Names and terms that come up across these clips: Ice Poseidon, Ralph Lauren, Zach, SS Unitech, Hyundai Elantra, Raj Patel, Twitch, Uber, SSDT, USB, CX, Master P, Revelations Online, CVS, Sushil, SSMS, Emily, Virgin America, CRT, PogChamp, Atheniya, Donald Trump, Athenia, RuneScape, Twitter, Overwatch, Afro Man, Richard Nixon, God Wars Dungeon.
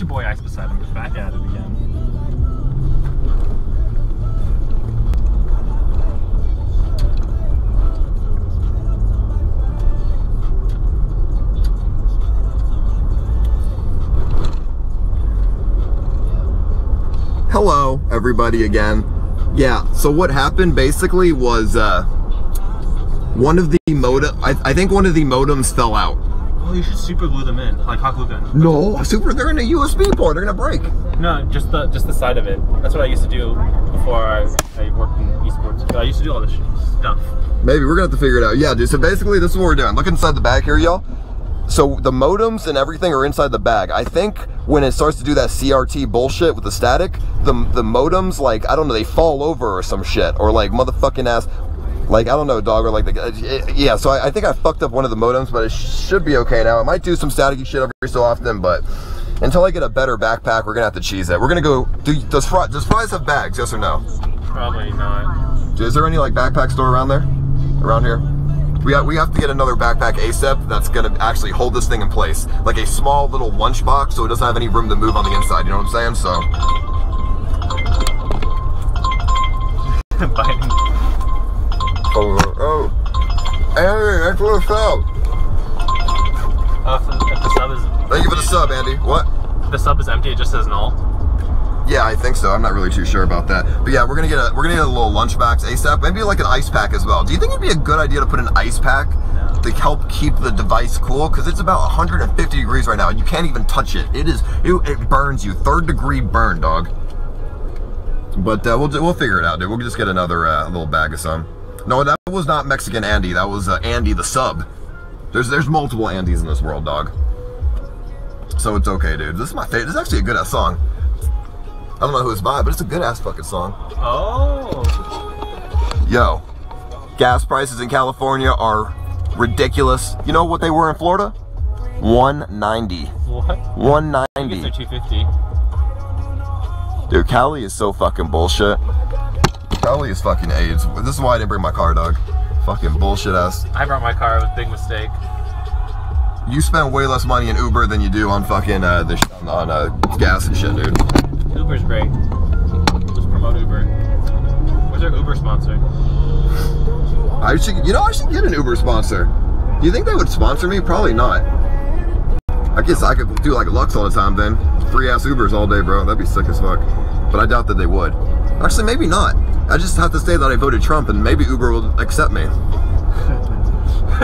your boy Ice Poseidon back at it again. Hello, everybody again. Yeah, so what happened basically was one of the modems fell out. Oh, you should super glue them in, like hot glue gun. No, super, they're in a USB port, they're gonna break. No, just the side of it. That's what I used to do before I worked in esports. So I used to do all this stuff. Maybe we're gonna have to figure it out. Yeah, dude, so basically this is what we're doing. Look inside the bag here, y'all. So the modems and everything are inside the bag. I think when it starts to do that CRT bullshit with the static, the modems, like, I don't know, they fall over or some shit, or like motherfucking ass, like, I don't know, dog, or like, yeah, so I think I fucked up one of the modems, but it should be okay now. I might do some staticky shit every so often, but until I get a better backpack, we're gonna have to cheese that. We're gonna go, does Fry's have bags, yes or no? Probably not. Dude, is there any, like, backpack store around there? Around here? We have to get another backpack ASAP that's gonna actually hold this thing in place. Like a small little lunchbox, so it doesn't have any room to move on the inside, you know what I'm saying, so. Biting. Oh, Andy, thanks for the sub. If the sub is empty, thank you for the sub, Andy. What? If the sub is empty, it just says null. Yeah, I think so. I'm not really too sure about that. But yeah, we're gonna get a little lunch box ASAP. Maybe like an ice pack as well. Do you think it'd be a good idea to put an ice pack to help keep the device cool? Because it's about 150 degrees right now, and you can't even touch it. It burns you. Third degree burn, dog. But we'll figure it out, dude. We'll just get another little bag of some. No, that was not Mexican Andy. That was Andy the sub. There's multiple Andys in this world, dog. So it's okay, dude. This is my favorite. This is actually a good-ass song. I don't know who it's by, but it's a good-ass fucking song. Oh. Yo, gas prices in California are ridiculous. You know what they were in Florida? $1.90. What? $1.90. I think it's $2.50. Dude, Cali is so fucking bullshit. Probably is fucking AIDS. This is why I didn't bring my car, dog. Fucking bullshit ass. I brought my car. It was a big mistake. You spend way less money in Uber than you do on fucking gas and shit, dude. Uber's great. Just promote Uber. Where's our Uber sponsor? I should get an Uber sponsor. Do you think they would sponsor me? Probably not. I guess I could do like Lux all the time then. Free ass Ubers all day, bro. That'd be sick as fuck. But I doubt that they would. Actually, maybe not. I just have to say that I voted Trump, and maybe Uber will accept me.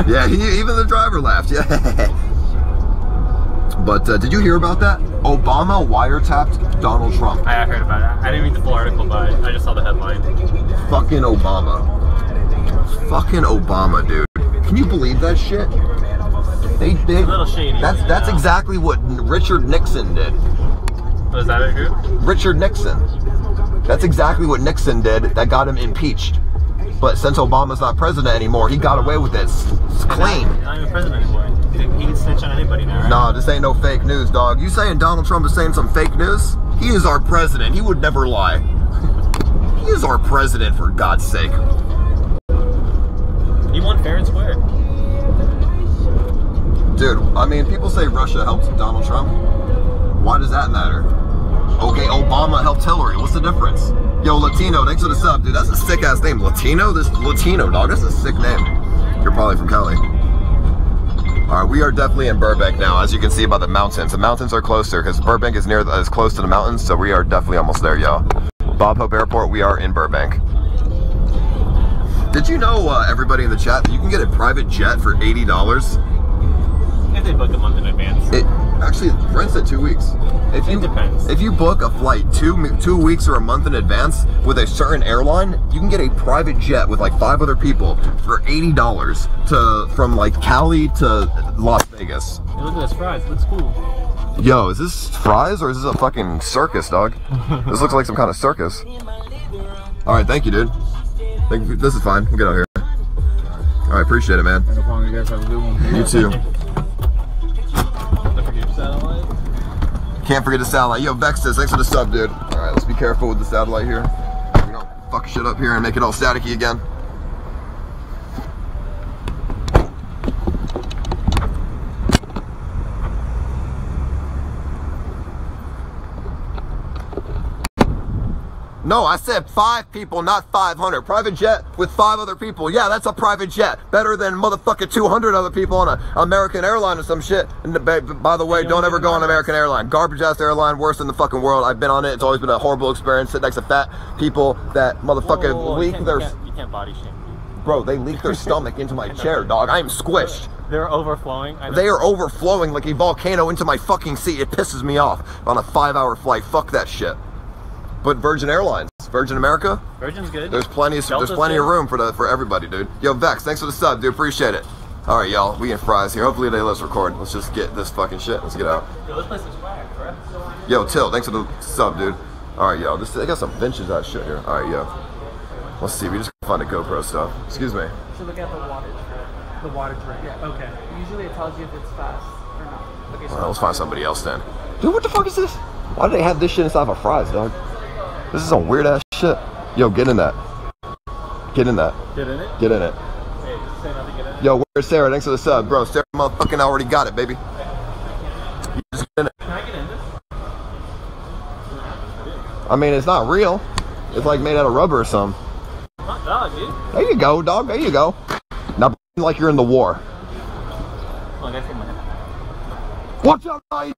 Yeah, even the driver laughed. Yeah. But did you hear about that? Obama wiretapped Donald Trump. I heard about it. I didn't read the full article, but I just saw the headline. Fucking Obama. Fucking Obama, dude. Can you believe that shit? They a little shady. That's exactly what Richard Nixon did. Was that who? Richard Nixon. That's exactly what Nixon did that got him impeached. But since Obama's not president anymore, he got away with this claim. He's not even president anymore. He can snitch on anybody now, right? Nah, this ain't no fake news, dog. You saying Donald Trump is saying some fake news? He is our president. He would never lie. He is our president, for God's sake. He won fair and square. Dude, I mean, people say Russia helps Donald Trump. Why does that matter? Okay, Obama helped Hillary. What's the difference? Yo, Latino, thanks for the sub, dude. That's a sick ass name. Latino? This Latino, dog. That's a sick name. You're probably from Cali. Alright, we are definitely in Burbank now, as you can see by the mountains. The mountains are closer because Burbank is near as close to the mountains, so we are definitely almost there, y'all. Bob Hope Airport, we are in Burbank. Did you know, everybody in the chat, that you can get a private jet for $80? If they book a month in advance. Actually, rent's at 2 weeks. If you book a flight two weeks or a month in advance with a certain airline, you can get a private jet with like 5 other people for $80 from like Cali to Las Vegas. Hey, look at this Fry's. Looks cool. Yo, is this Fry's or is this a fucking circus, dog? This looks like some kind of circus. All right, thank you, dude. Thank you. This is fine. We'll get out here. All right, appreciate it, man. No problem. You guys have a good one. You too. Can't forget the satellite. Yo, Vexus, thanks for the sub, dude. All right, let's be careful with the satellite here. We don't fuck shit up here and make it all staticky again. No, I said 5 people, not 500. Private jet with 5 other people. Yeah, that's a private jet. Better than motherfucking 200 other people on an American airline or some shit. And by the way, don't ever go on American airline. Garbage ass airline, worst in the fucking world. I've been on it. It's always been a horrible experience. Sit next to fat people that motherfucking leak their... You can't body shame. Bro, they leak their stomach into my chair, dog. I am squished. They're overflowing. They are overflowing like a volcano into my fucking seat. It pisses me off on a 5-hour flight. Fuck that shit. But Virgin Airlines, Virgin America, Virgin's good. There's plenty of room for everybody, dude. Yo, Vex, thanks for the sub, dude. Appreciate it. All right, y'all, we in Fry's here. Hopefully they let us record. Let's just get this fucking shit. Let's get out. Yo, let's play some swag, right? Yo, Till, thanks for the sub, dude. All right, yo, they got some vintage ass shit here. All right, yo. Let's see. We just found a GoPro stuff. Excuse me. So look at the water drink. The water drink. Yeah. Okay. Usually it tells you if it's fast or not. Okay. So all right, let's find somebody else then. Dude, what the fuck is this? Why do they have this shit inside of Fry's, dog? This is some weird ass shit. Yo, get in that. Get in that. Get in it? Get in it. Hey, just say nothing, get in it. Yo, where's Sarah? Thanks for the sub, bro. Sarah motherfucking already got it, baby. You just get in it. Can I get in this? I mean, it's not real. It's like made out of rubber or something. Hot dog, dude. There you go, dog. There you go. Now, like you're in the war. Oh, that's in my head. Watch out, guys.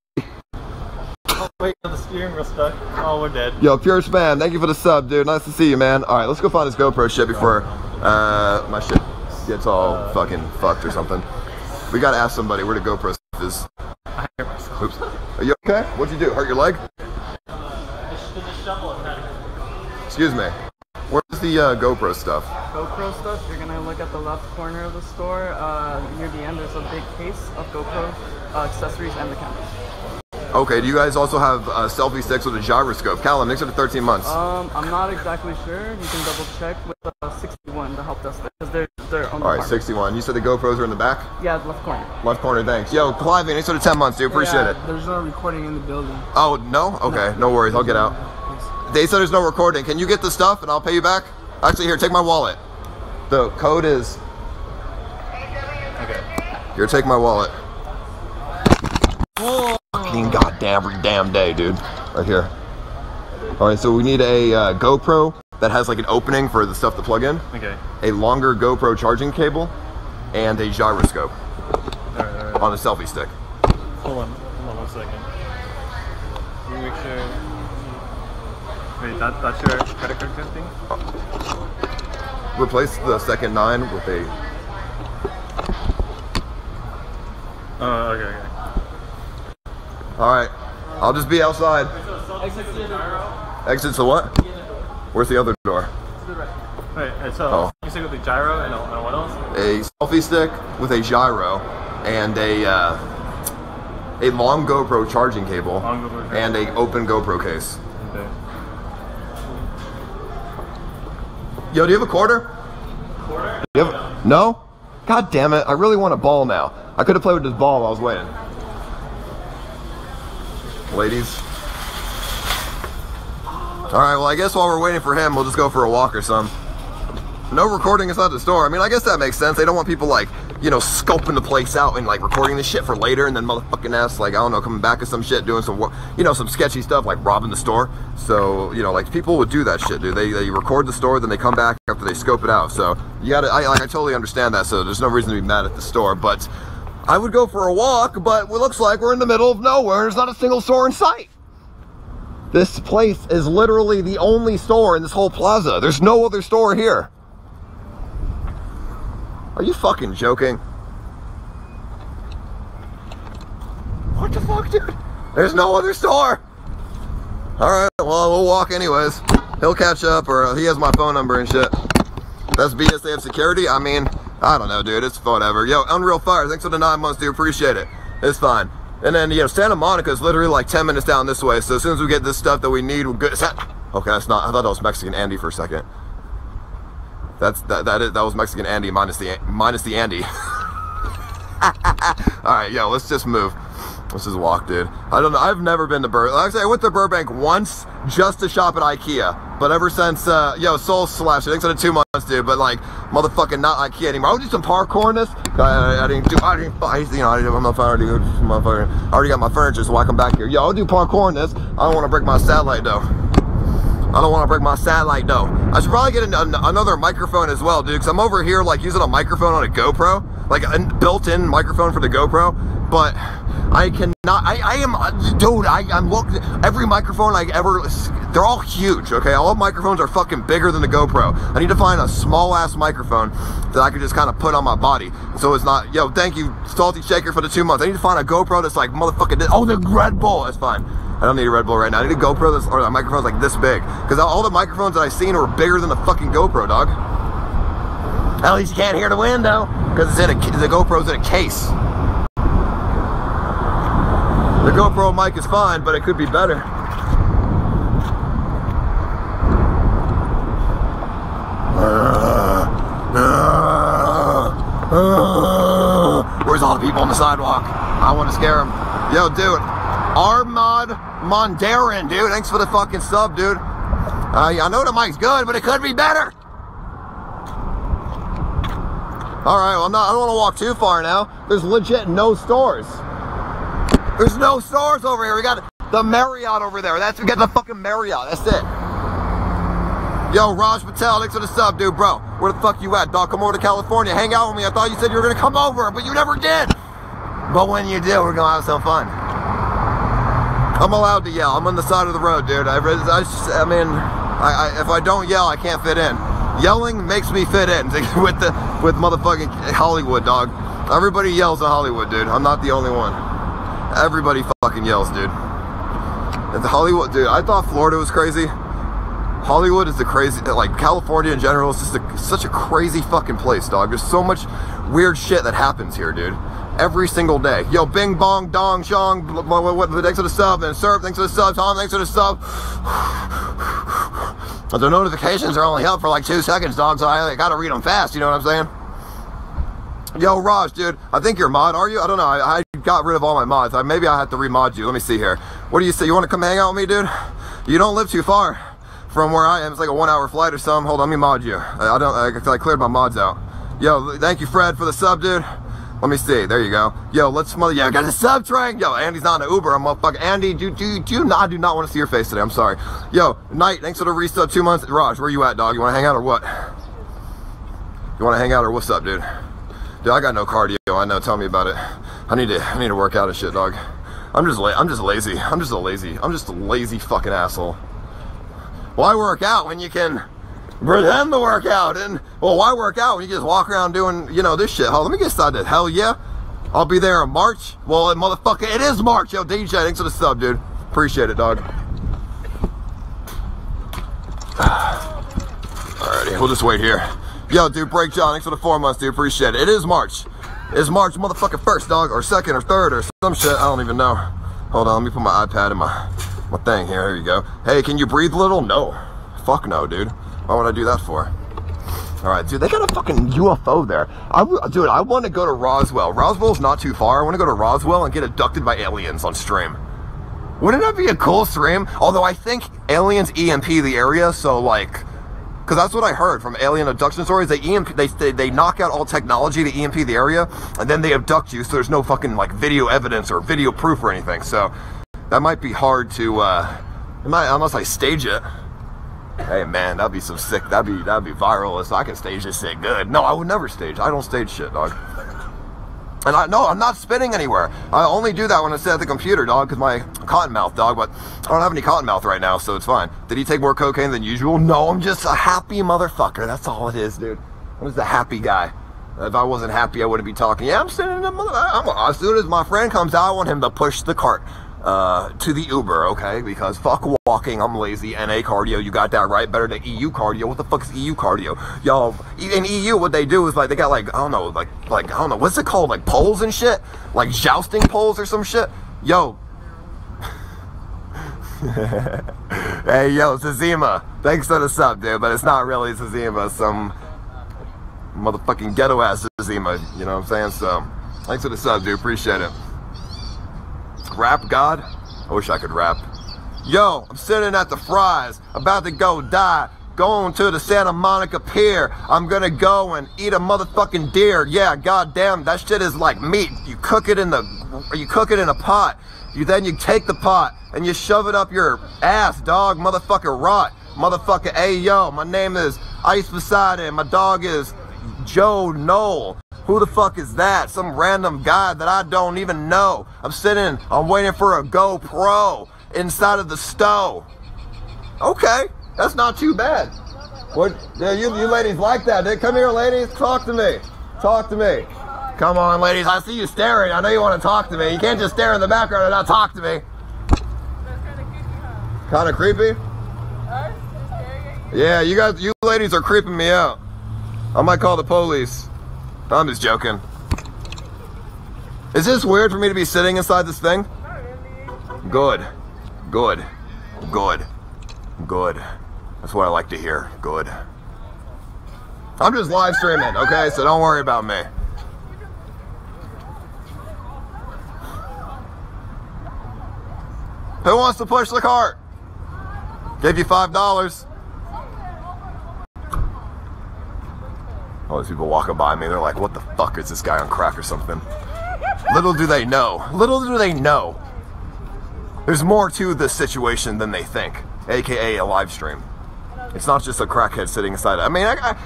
Oh, wait, the steering wheel stuck. Oh, we're dead. Yo, Pure Spam, thank you for the sub, dude. Nice to see you, man. All right, let's go find this GoPro shit before my shit gets all fucking fucked or something. We gotta ask somebody where the GoPro stuff is. I hurt myself. Oops. Are you okay? What'd you do? Hurt your leg? Just shovel it, Patrick. Excuse me. Where's the GoPro stuff? GoPro stuff? You're gonna look at the left corner of the store. Near the end, there's a big case of GoPro accessories and the cameras. Okay, do you guys also have selfie sticks with a gyroscope? Callum, thanks for the 13 months. I'm not exactly sure. You can double check with 61, the help desk, because they're on the All right, department. 61. You said the GoPros are in the back? Yeah, the left corner. Left corner, thanks. Yo, Clive, thanks for the 10 months, dude. Appreciate it. There's no recording in the building. Oh, no? Okay, no worries. I'll get out. They said there's no recording. Can you get the stuff and I'll pay you back? Actually, here, take my wallet. The code is... Okay. Here, take my wallet. Whoa. Goddamn, every damn day, dude. Right here. All right, so we need a GoPro that has like an opening for the stuff to plug in. Okay. A longer GoPro charging cable, and a gyroscope all right. On a selfie stick. Hold on 1 second. Can you make sure? Wait, that's your credit card thing? Oh. Replace the second 9 with a. Oh, okay. Alright, I'll just be outside. Exit to what? Where's the other door? To the right. Alright, so you stick with a gyro and what else? A selfie stick with a gyro and a long GoPro charging cable and an open GoPro case. Okay. Yo, do you have a quarter? Quarter? No? God damn it, I really want a ball now. I could have played with this ball while I was waiting. Ladies. Alright, well I guess while we're waiting for him, we'll just go for a walk or something. No recording inside the store. I mean, I guess that makes sense. They don't want people like, you know, scoping the place out and like recording this shit for later and then motherfucking ass, like, I don't know, coming back with some shit, doing some, you know, some sketchy stuff like robbing the store. So, you know, like people would do that shit, dude. They record the store, then they come back after they scope it out. So, you gotta, I totally understand that. So there's no reason to be mad at the store, but I would go for a walk, but it looks like we're in the middle of nowhere. There's not a single store in sight. This place is literally the only store in this whole plaza. There's no other store here. Are you fucking joking? What the fuck, dude? There's no other store. All right, well, we'll walk anyways. He'll catch up, or he has my phone number and shit. That's BSAF security. I mean... I don't know, dude. It's whatever. Yo, Unreal Fire, thanks for the 9 months, dude. Appreciate it. It's fine. And then, you know, Santa Monica is literally like 10 minutes down this way. So as soon as we get this stuff that we need, we'll get... Okay, that's not... I thought that was Mexican Andy for a second. That was Mexican Andy minus the Andy. All right, yo, let's just move. Let's just walk, dude. I don't know. I've never been to Burbank. Actually, I went to Burbank once just to shop at Ikea. But ever since, yo, Soul Slash, I think it's been 2 months, dude. But like, motherfucking not Ikea anymore. I would do some parkour in this. I already got my furniture, so why come back here? Yo, I'll do parkour in this. I don't want to break my satellite, though. I don't want to break my satellite though. I should probably get another microphone as well, dude, because I'm over here like using a microphone on a GoPro, like a built-in microphone for the GoPro, but I cannot, I'm looking, every microphone I ever, they're all huge, okay? All microphones are fucking bigger than the GoPro. I need to find a small ass microphone that I can just kind of put on my body. So it's not, yo, thank you, Salty Shaker, for the 2 months. I need to find a GoPro that's like motherfucking, oh, the Red Bull, that's fine. I don't need a Red Bull right now. I need a GoPro that's, or a microphone that's like this big. Because all the microphones that I've seen are bigger than the fucking GoPro, dog. At least you can't hear the wind though, because it's in a, the GoPro's in a case. The GoPro mic is fine, but it could be better. Where's all the people on the sidewalk? I want to scare them. Yo, dude. Armad Mondarin, dude. Thanks for the fucking sub, dude. I know the mic's good, but it could be better. Alright, well, I don't want to walk too far now. There's legit no stores. There's no stores over here. We got the Marriott over there. That's, we got the fucking Marriott. That's it. Yo, Raj Patel, thanks for the sub, dude, bro. Where the fuck you at, dog? Come over to California. Hang out with me. I thought you said you were going to come over, but you never did. But when you did, we're going to have some fun. I'm allowed to yell. I'm on the side of the road, dude. I mean, if I don't yell, I can't fit in. Yelling makes me fit in with motherfucking Hollywood, dog. Everybody yells in Hollywood, dude. I'm not the only one. Everybody fucking yells, dude. And Hollywood, dude. I thought Florida was crazy. Hollywood is the crazy. Like California in general is just such a crazy fucking place, dog. There's so much weird shit that happens here, dude. Every single day. Yo, Bing Bong Dong Shong, thanks for the sub, and Surf, thanks for the sub, Tom, thanks for the sub. But the notifications are only up for like 2 seconds, dog, so I gotta read them fast, you know what I'm saying? Yo, Raj, dude, I think you're mod, are you? I don't know, I got rid of all my mods. Maybe I have to remod you. Let me see here. What do you say? You wanna come hang out with me, dude? You don't live too far from where I am. It's like a 1 hour flight or something. Hold on, let me mod you. I cleared my mods out. Yo, thank you, Fred, for the sub, dude. Let me see. There you go. Yo, let's smother. Yeah, I got a sub train. Yo, Andy's not an Uber. I'm a fucking Andy. I do not want to see your face today. I'm sorry. Yo, Knight, thanks for the resub. 2 months. Raj, where you at, dog? You want to hang out or what? You want to hang out or what's up, dude? Dude, I got no cardio. I know. Tell me about it. I need to work out and shit, dog. I'm just lazy. I'm just a lazy fucking asshole. Why work out when you can pretend to work out? And well, why work out when you just walk around doing, you know, this shit? Hold on, let me get started. Hell yeah, I'll be there in March. Well, motherfucker, it is March. Yo, DJ, thanks for the sub, dude. Appreciate it, dog. Alrighty, we'll just wait here. Yo, dude, Break John, thanks for the 4 months, dude. Appreciate it. It is March. It's March motherfucking 1st, dog, or 2nd, or 3rd, or some shit. I don't even know. Hold on, let me put my iPad in my thing here. There you go. Hey, can you breathe little? No. Fuck no, dude. Why would I do that for? Alright, dude, they got a fucking UFO there. I want to go to Roswell. Roswell's not too far. I want to go to Roswell and get abducted by aliens on stream. Wouldn't that be a cool stream? Although I think aliens EMP the area, so like... Because that's what I heard from alien abduction stories. They EMP, they knock out all technology to EMP the area, and then they abduct you, so there's no fucking like video evidence or video proof or anything. So, that might be hard to... unless I stage it. Hey man, that'd be some sick, that'd be viral. So I can stage this shit good. No, I would never stage. I don't stage shit, dog. And I'm not spinning anywhere. I only do that when I sit at the computer, dog, because my cotton mouth, dog, but I don't have any cotton mouth right now, so it's fine. Did he take more cocaine than usual? No, I'm just a happy motherfucker. That's all it is, dude. I'm just a happy guy. If I wasn't happy, I wouldn't be talking. Yeah, I'm sitting in the mother. As soon as my friend comes out, I want him to push the cart to the Uber, okay? Because fuck walking, I'm lazy. NA cardio, you got that right. Better than EU cardio. What the fuck is EU cardio? Y'all, in EU, what they do is like, they got like, I don't know, like, I don't know, what's it called? Like poles and shit? Like jousting poles or some shit? Yo. Hey, yo, Sazima. Thanks for the sub, dude, but it's not really Sazima. Some motherfucking ghetto ass Sazima, you know what I'm saying? So, thanks for the sub, dude. Appreciate it. Rap God? I wish I could rap. Yo, I'm sitting at the Fry's, about to go die, going to the Santa Monica Pier. I'm gonna go and eat a motherfucking deer. Yeah, goddamn, that shit is like meat. You cook it in a pot. Then you take the pot and you shove it up your ass, dog, motherfucker, rot. motherfucker. Hey, yo, my name is Ice Poseidon. My dog is Joe Noel. Who the fuck is that? Some random guy that I don't even know. I'm sitting, I'm waiting for a GoPro inside of the stove. Okay, that's not too bad. What? Yeah, you ladies like that. Come here, ladies, talk to me. Talk to me. Come on, ladies, I see you staring. I know you want to talk to me. You can't just stare in the background and not talk to me. That's kind of creepy, huh? Kind of creepy? Yeah, you guys, you ladies are creeping me out. I might call the police. I'm just joking. Is this weird for me to be sitting inside this thing? Good. Good. Good. Good. That's what I like to hear. Good. I'm just live streaming, okay? So don't worry about me. Who wants to push the cart? Give you $5. All these people walking by me, they're like, what the fuck, is this guy on crack or something? Little do they know. Little do they know. There's more to this situation than they think, aka a live stream. It's not just a crackhead sitting inside. I mean, I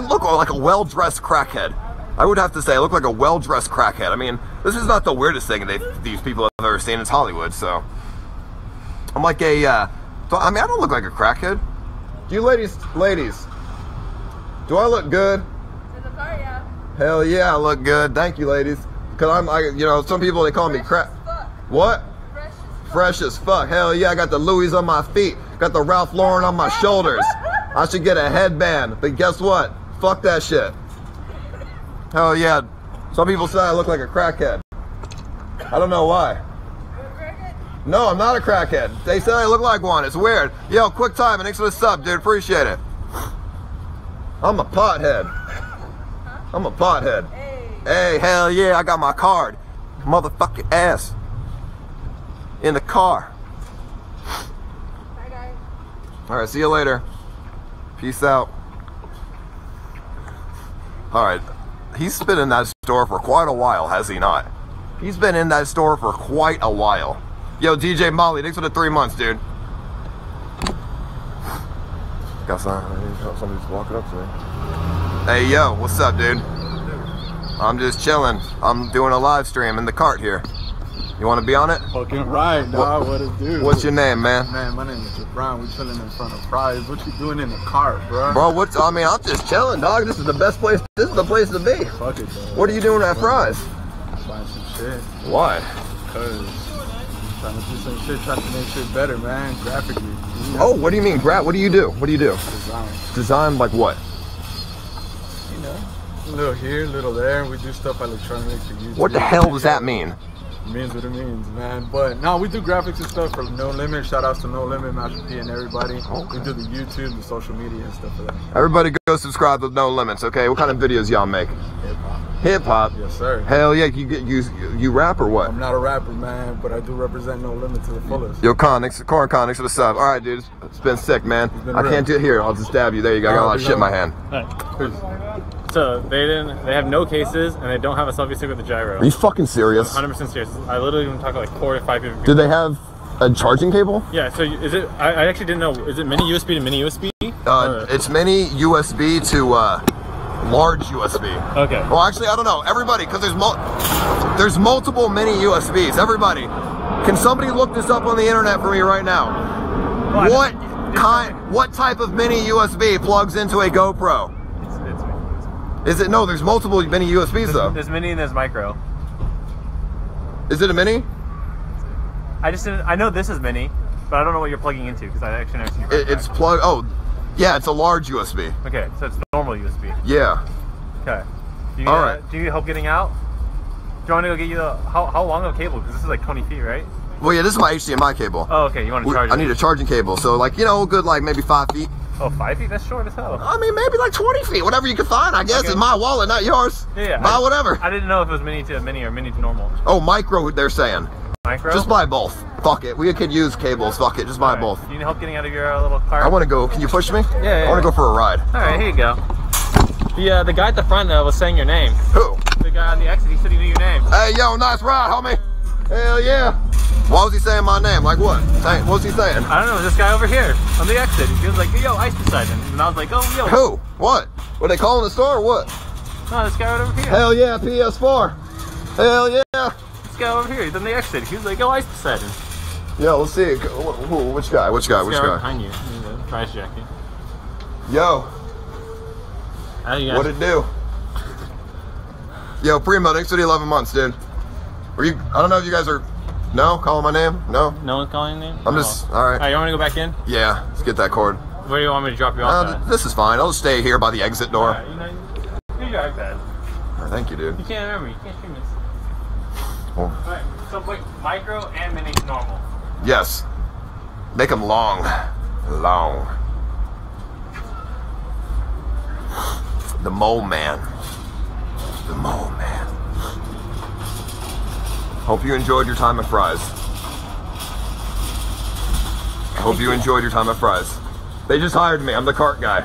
look like a well-dressed crackhead. I would have to say I look like a well-dressed crackhead. I mean, this is not the weirdest thing these people have ever seen. It's Hollywood, so. I'm like a, I mean, I don't look like a crackhead. You ladies. Do I look good? In the car, yeah. Hell yeah, I look good. Thank you, ladies. Cause you know, some people they call me crap. What? Fresh as fuck. Fresh as fuck. Hell yeah, I got the Louis on my feet. Got the Ralph Lauren on my shoulders. I should get a headband, but guess what? Fuck that shit. Hell yeah. Some people say I look like a crackhead. I don't know why. You a crackhead? No, I'm not a crackhead. They say I look like one. It's weird. Yo, quick time. Thanks for the sub, dude. Appreciate it. I'm a pothead. Huh? I'm a pothead. Hey. Hey, hell yeah, I got my card. Motherfucking ass. In the car. Bye, guys. Alright, see you later. Peace out. Alright, he's been in that store for quite a while, has he not? He's been in that store for quite a while. Yo, DJ Molly, thanks for the 3 months, dude. Somebody's walking up to me. Hey, yo, what's up, dude? I'm just chilling. I'm doing a live stream in the cart here. You want to be on it? Fucking right, dog. What it do? What's your name, man? Man, my name is Brown. We chilling in front of Fry's. What you doing in the cart, bro? Bro, I mean, I'm just chilling, dog. This is the best place. This is the place to be. Fuck it, dog. What are you doing at Fry's? Buying some shit. Why? Because. Trying to do some shit, trying to make shit better, man, graphically. You know? Oh, what do you mean, what do you do? What do you do? Design. Design like what? You know, a little here, a little there. We do stuff electronic. What the hell does that mean? It means what it means, man. But no, we do graphics and stuff for No Limit. Shout outs to No Limit, Master P, and everybody. Okay. We do the YouTube, the social media, and stuff like that. Everybody go subscribe to No Limits, okay? What kind of videos y'all make? Hip hop? Yes, sir. Hell yeah, you rap or what? I'm not a rapper, man, but I do represent No Limit to the fullest. Yo, Corn Conics for the sub. All right, dude, it's been sick, man. I can't do it here. I'll just stab you. There you go. I got a lot of shit in my hand. Right. So they have no cases, and they don't have a selfie stick with the gyro. Are you fucking serious? 100% serious. I literally even talk to like 4 to 5 people. Do they have a charging cable? Yeah. So is it? I actually didn't know. Is it mini USB to mini USB? It's mini USB to. Large USB. Okay. Well, actually, I don't know. Everybody, because there's multiple mini USBs. Everybody, can somebody look this up on the internet for me right now? Well, what type of mini USB plugs into a GoPro? Is it? No, there's multiple mini USBs though. There's mini and there's micro. Is it a mini? I know this is mini, but I don't know what you're plugging into because I actually never seen it. It's plug. Oh. Yeah, it's a large USB. Okay, so it's normal USB. Yeah. Okay. Do you need help getting out? Do you want to go get you the... How long of a cable? Because this is like 20 feet, right? Well, yeah, this is my HDMI cable. Oh, okay. You want to charge it? I need a charging cable. So, like, you know, good, like, maybe 5 feet. Oh, 5 feet? That's short as hell. I mean, maybe like 20 feet. Whatever you can find, I guess. Okay. It's my wallet, not yours. Yeah, buy whatever. I didn't know if it was mini to mini or mini to normal. Oh, micro, they're saying. Micro? Just buy both. Fuck it. We could use cables. Fuck it. Just buy both. You need help getting out of your little car? I want to go. Can you push me? Yeah. I want to go for a ride. All right. Here you go. The guy at the front was saying your name. Who? The guy on the exit. He said he knew your name. Hey, yo. Nice ride, homie. Hell yeah. Why was he saying my name? Like what? What was he saying? I don't know. This guy over here on the exit. He was like, yo, Ice Poseidon. And I was like, oh, yo. Who? What? Were they calling the store or what? No, this guy right over here. Hell yeah, PS4. Hell yeah. This guy over here. He's on the exit. He was like, yo, Ice Poseidon. Yo, let's see. Which guy? Which guy? Which guy? Behind you. Price jacket. Yo. How you guys? What'd it do? Yo, Primo, thanks for the 11 months, dude. Were you? I don't know if you guys are. No, calling my name? No. No one's calling your name? I'm just, alright. Alright, you want me to go back in? Yeah, let's get that cord. Where do you want me to drop you off at? This is fine. I'll just stay here by the exit door. Alright, you drive that. All right, thank you, dude. You can't remember. You can't stream this. Oh. Alright, so wait, micro and mini normal. Yes. Make them long. Long. The mole man. The mole man. Hope you enjoyed your time at Fry's. Hope you enjoyed your time at Fry's. They just hired me. I'm the cart guy.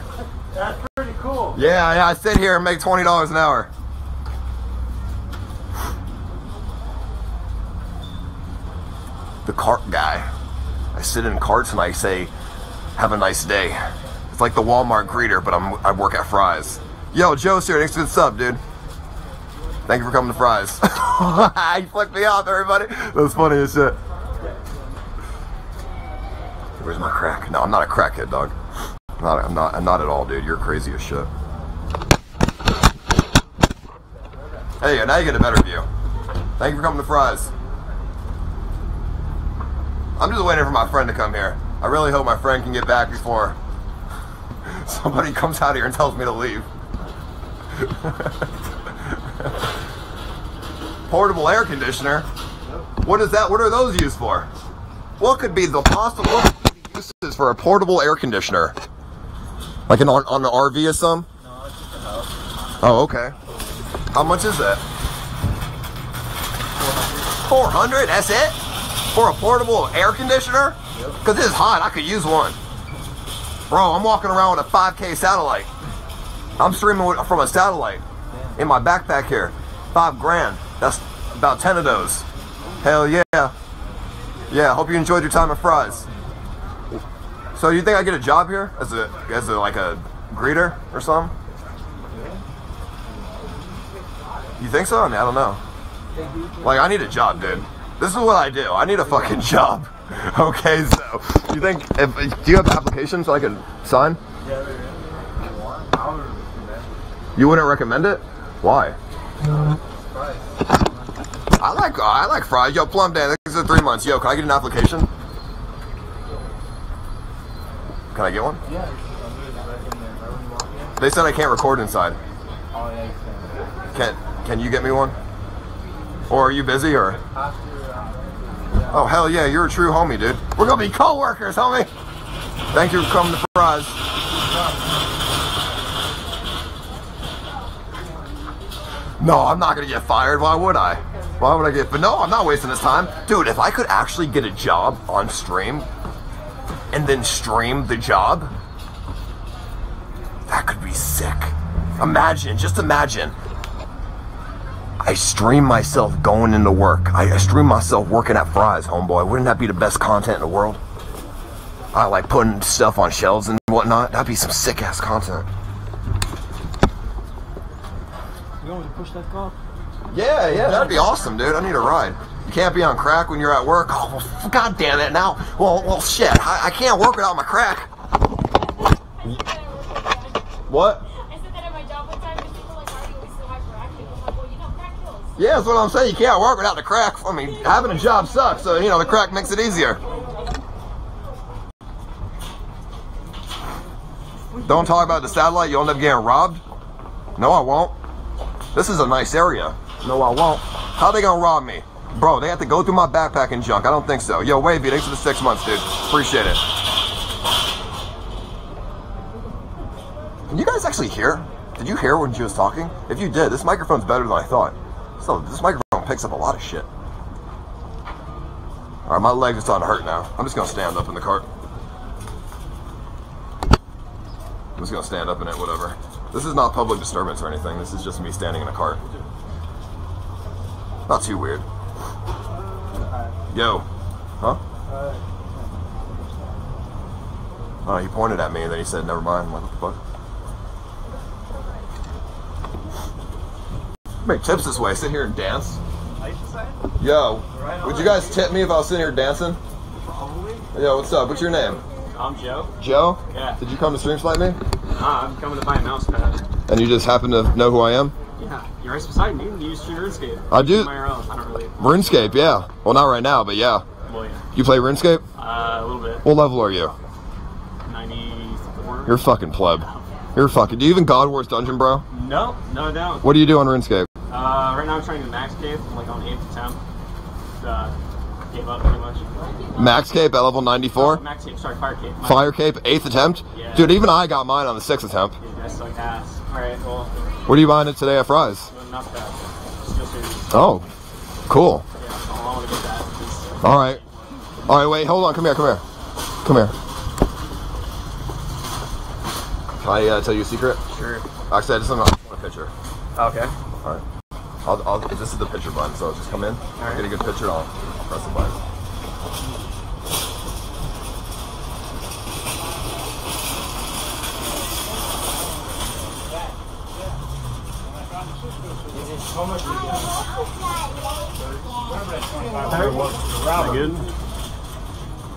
That's pretty cool. Yeah, yeah, I sit here and make $20 an hour. The cart guy. I sit in carts and I say, have a nice day. It's like the Walmart greeter, but I work at Fry's. Yo, Joe's here. Thanks for the sub, dude. Thank you for coming to Fry's. You flipped me off, everybody. That's funny as shit. Where's my crack? No, I'm not a crackhead, dog. I'm not at all, dude. You're crazy as shit. Hey, now you get a better view. Thank you for coming to Fry's. I'm just waiting for my friend to come here. I really hope my friend can get back before somebody comes out here and tells me to leave. Portable air conditioner? What is that? What are those used for? What could be the possible uses for a portable air conditioner? Like an on an RV or something? No, it's just a house. Oh, okay. How much is that? 400? That's it? For a portable air conditioner? Because it's hot. I could use one. Bro, I'm walking around with a 5K satellite. I'm streaming from a satellite. In my backpack here. 5 grand. That's about 10 of those. Hell yeah. Yeah, hope you enjoyed your time at Fry's. So you think I get a job here? As a like a greeter or something? You think so? I mean, I don't know. Like, I need a job, dude. This is what I do. I need a fucking job. Okay, so you think do you have applications so I can sign? You wouldn't recommend it? Why? I like Fry's. Yo, Plum Dan, this is 3 months. Yo, can I get an application? Can I get one? Yeah. They said I can't record inside. Oh yeah, you can. Can you get me one? Or are you busy or? Oh hell yeah, you're a true homie, dude. We're gonna be co-workers, homie. Thank you for coming to Fry's. No, I'm not gonna get fired. Why would I? Why would I get? But no, I'm not wasting this time, dude. If I could actually get a job on stream, and then stream the job, that could be sick. Imagine, just imagine. I stream myself going into work. I stream myself working at Fry's, homeboy. Wouldn't that be the best content in the world? I like putting stuff on shelves and whatnot. That'd be some sick ass content. You want me to push that car? Yeah, yeah, that'd be awesome, dude. I need a ride. You can't be on crack when you're at work. Oh, god damn it now. Well, shit. I can't work without my crack. What? I said that at my job one time, and people like, why are you wasting my crack? And I'm like, well, you know, crack kills. Yeah, that's what I'm saying. You can't work without the crack. I mean, having a job sucks, so, you know, the crack makes it easier. Don't talk about the satellite. You'll end up getting robbed. No, I won't. This is a nice area. No, I won't. How they gonna rob me? Bro, they have to go through my backpack and junk. I don't think so. Yo, Wavy, thanks for the 6 months, dude. Appreciate it. Can you guys actually hear? Did you hear when she was talking? If you did, this microphone's better than I thought. So this microphone picks up a lot of shit. All right, my leg is starting to hurt now. I'm just gonna stand up in the cart. I'm just gonna stand up in it, whatever. This is not public disturbance or anything. This is just me standing in a cart. Not too weird. Yo, Huh? Oh, he pointed at me and then he said, never mind. I'm like, what the fuck? Make tips this way. Sit here and dance. Yo, would you guys tip me if I was sitting here dancing? Probably. Yo, what's up? What's your name? I'm Joe. Joe? Yeah. Did you come to stream slide me? Nah, I'm coming to buy a mouse pad. And you just happen to know who I am? Yeah, you're Ice Poseidon. You used to RuneScape. I do. I don't really. RuneScape, yeah. Well, not right now, but yeah. Well, yeah. You play RuneScape? A little bit. What level are you? 94. You're a fucking pleb. You're a fucking. Do you even God Wars Dungeon, bro? No, no doubt. What do you do on RuneScape? Right now I'm trying to max cape. I'm like on 8th attempt. Gave up pretty much. Max cape at level 94? Max cape, sorry, fire cape. Fire cape, 8th attempt? Yeah. Dude, even I got mine on the 6th attempt. Dude, that's like ass. Alright, well. What are you buying it today at Fry's? Not bad. Still serious. Oh, cool. Yeah, I want to get that. Alright. Alright, wait, hold on. Come here, come here. Come here. Can I tell you a secret? Sure. Actually, I just want a picture. Okay. Alright. I'll, this is the picture button, so just come in, right. Get a good picture, and I'll press the button. Is that good?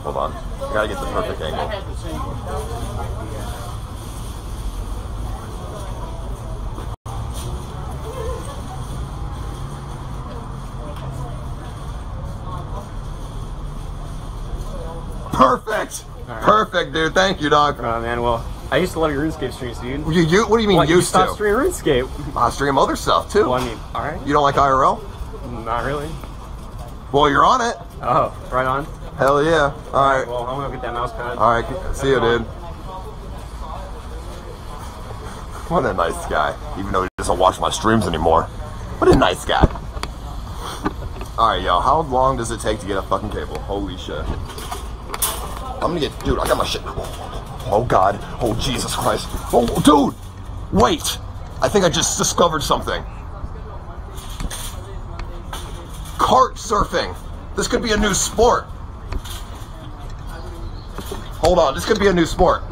Hold on. I gotta get the perfect angle. Perfect! Right. Perfect, dude. Thank you, dog. Oh, man. Well, I used to love your RuneScape streams, dude. You what do you mean well, used to? I stream RuneScape. I stream other stuff, too. Well, I mean, alright. You don't like IRL? Not really. Well, you're on it. Oh, right on. Hell yeah. Alright. Well, I'm gonna get that mouse pad. Alright, see you, dude. What a nice guy. Even though he doesn't watch my streams anymore. What a nice guy. Alright, yo. How long does it take to get a fucking cable? Holy shit. I'm gonna get, dude, I got my shit. Oh God, oh Jesus Christ. Oh, dude, wait. I think I just discovered something. Cart surfing. This could be a new sport. Hold on, this could be a new sport.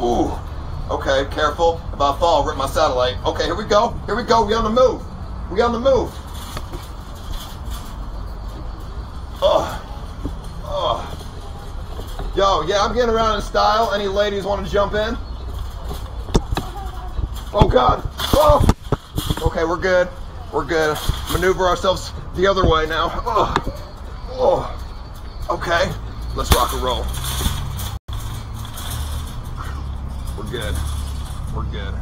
Ooh, okay, careful. If I fall, rip my satellite. Okay, here we go. Here we go. We on the move. We on the move. Oh, oh. Yo, yeah, I'm getting around in style. Any ladies want to jump in? Oh God. Oh. Okay, we're good. We're good. Maneuver ourselves the other way now. Oh. Oh. Okay. Let's rock and roll. We're good. We're good.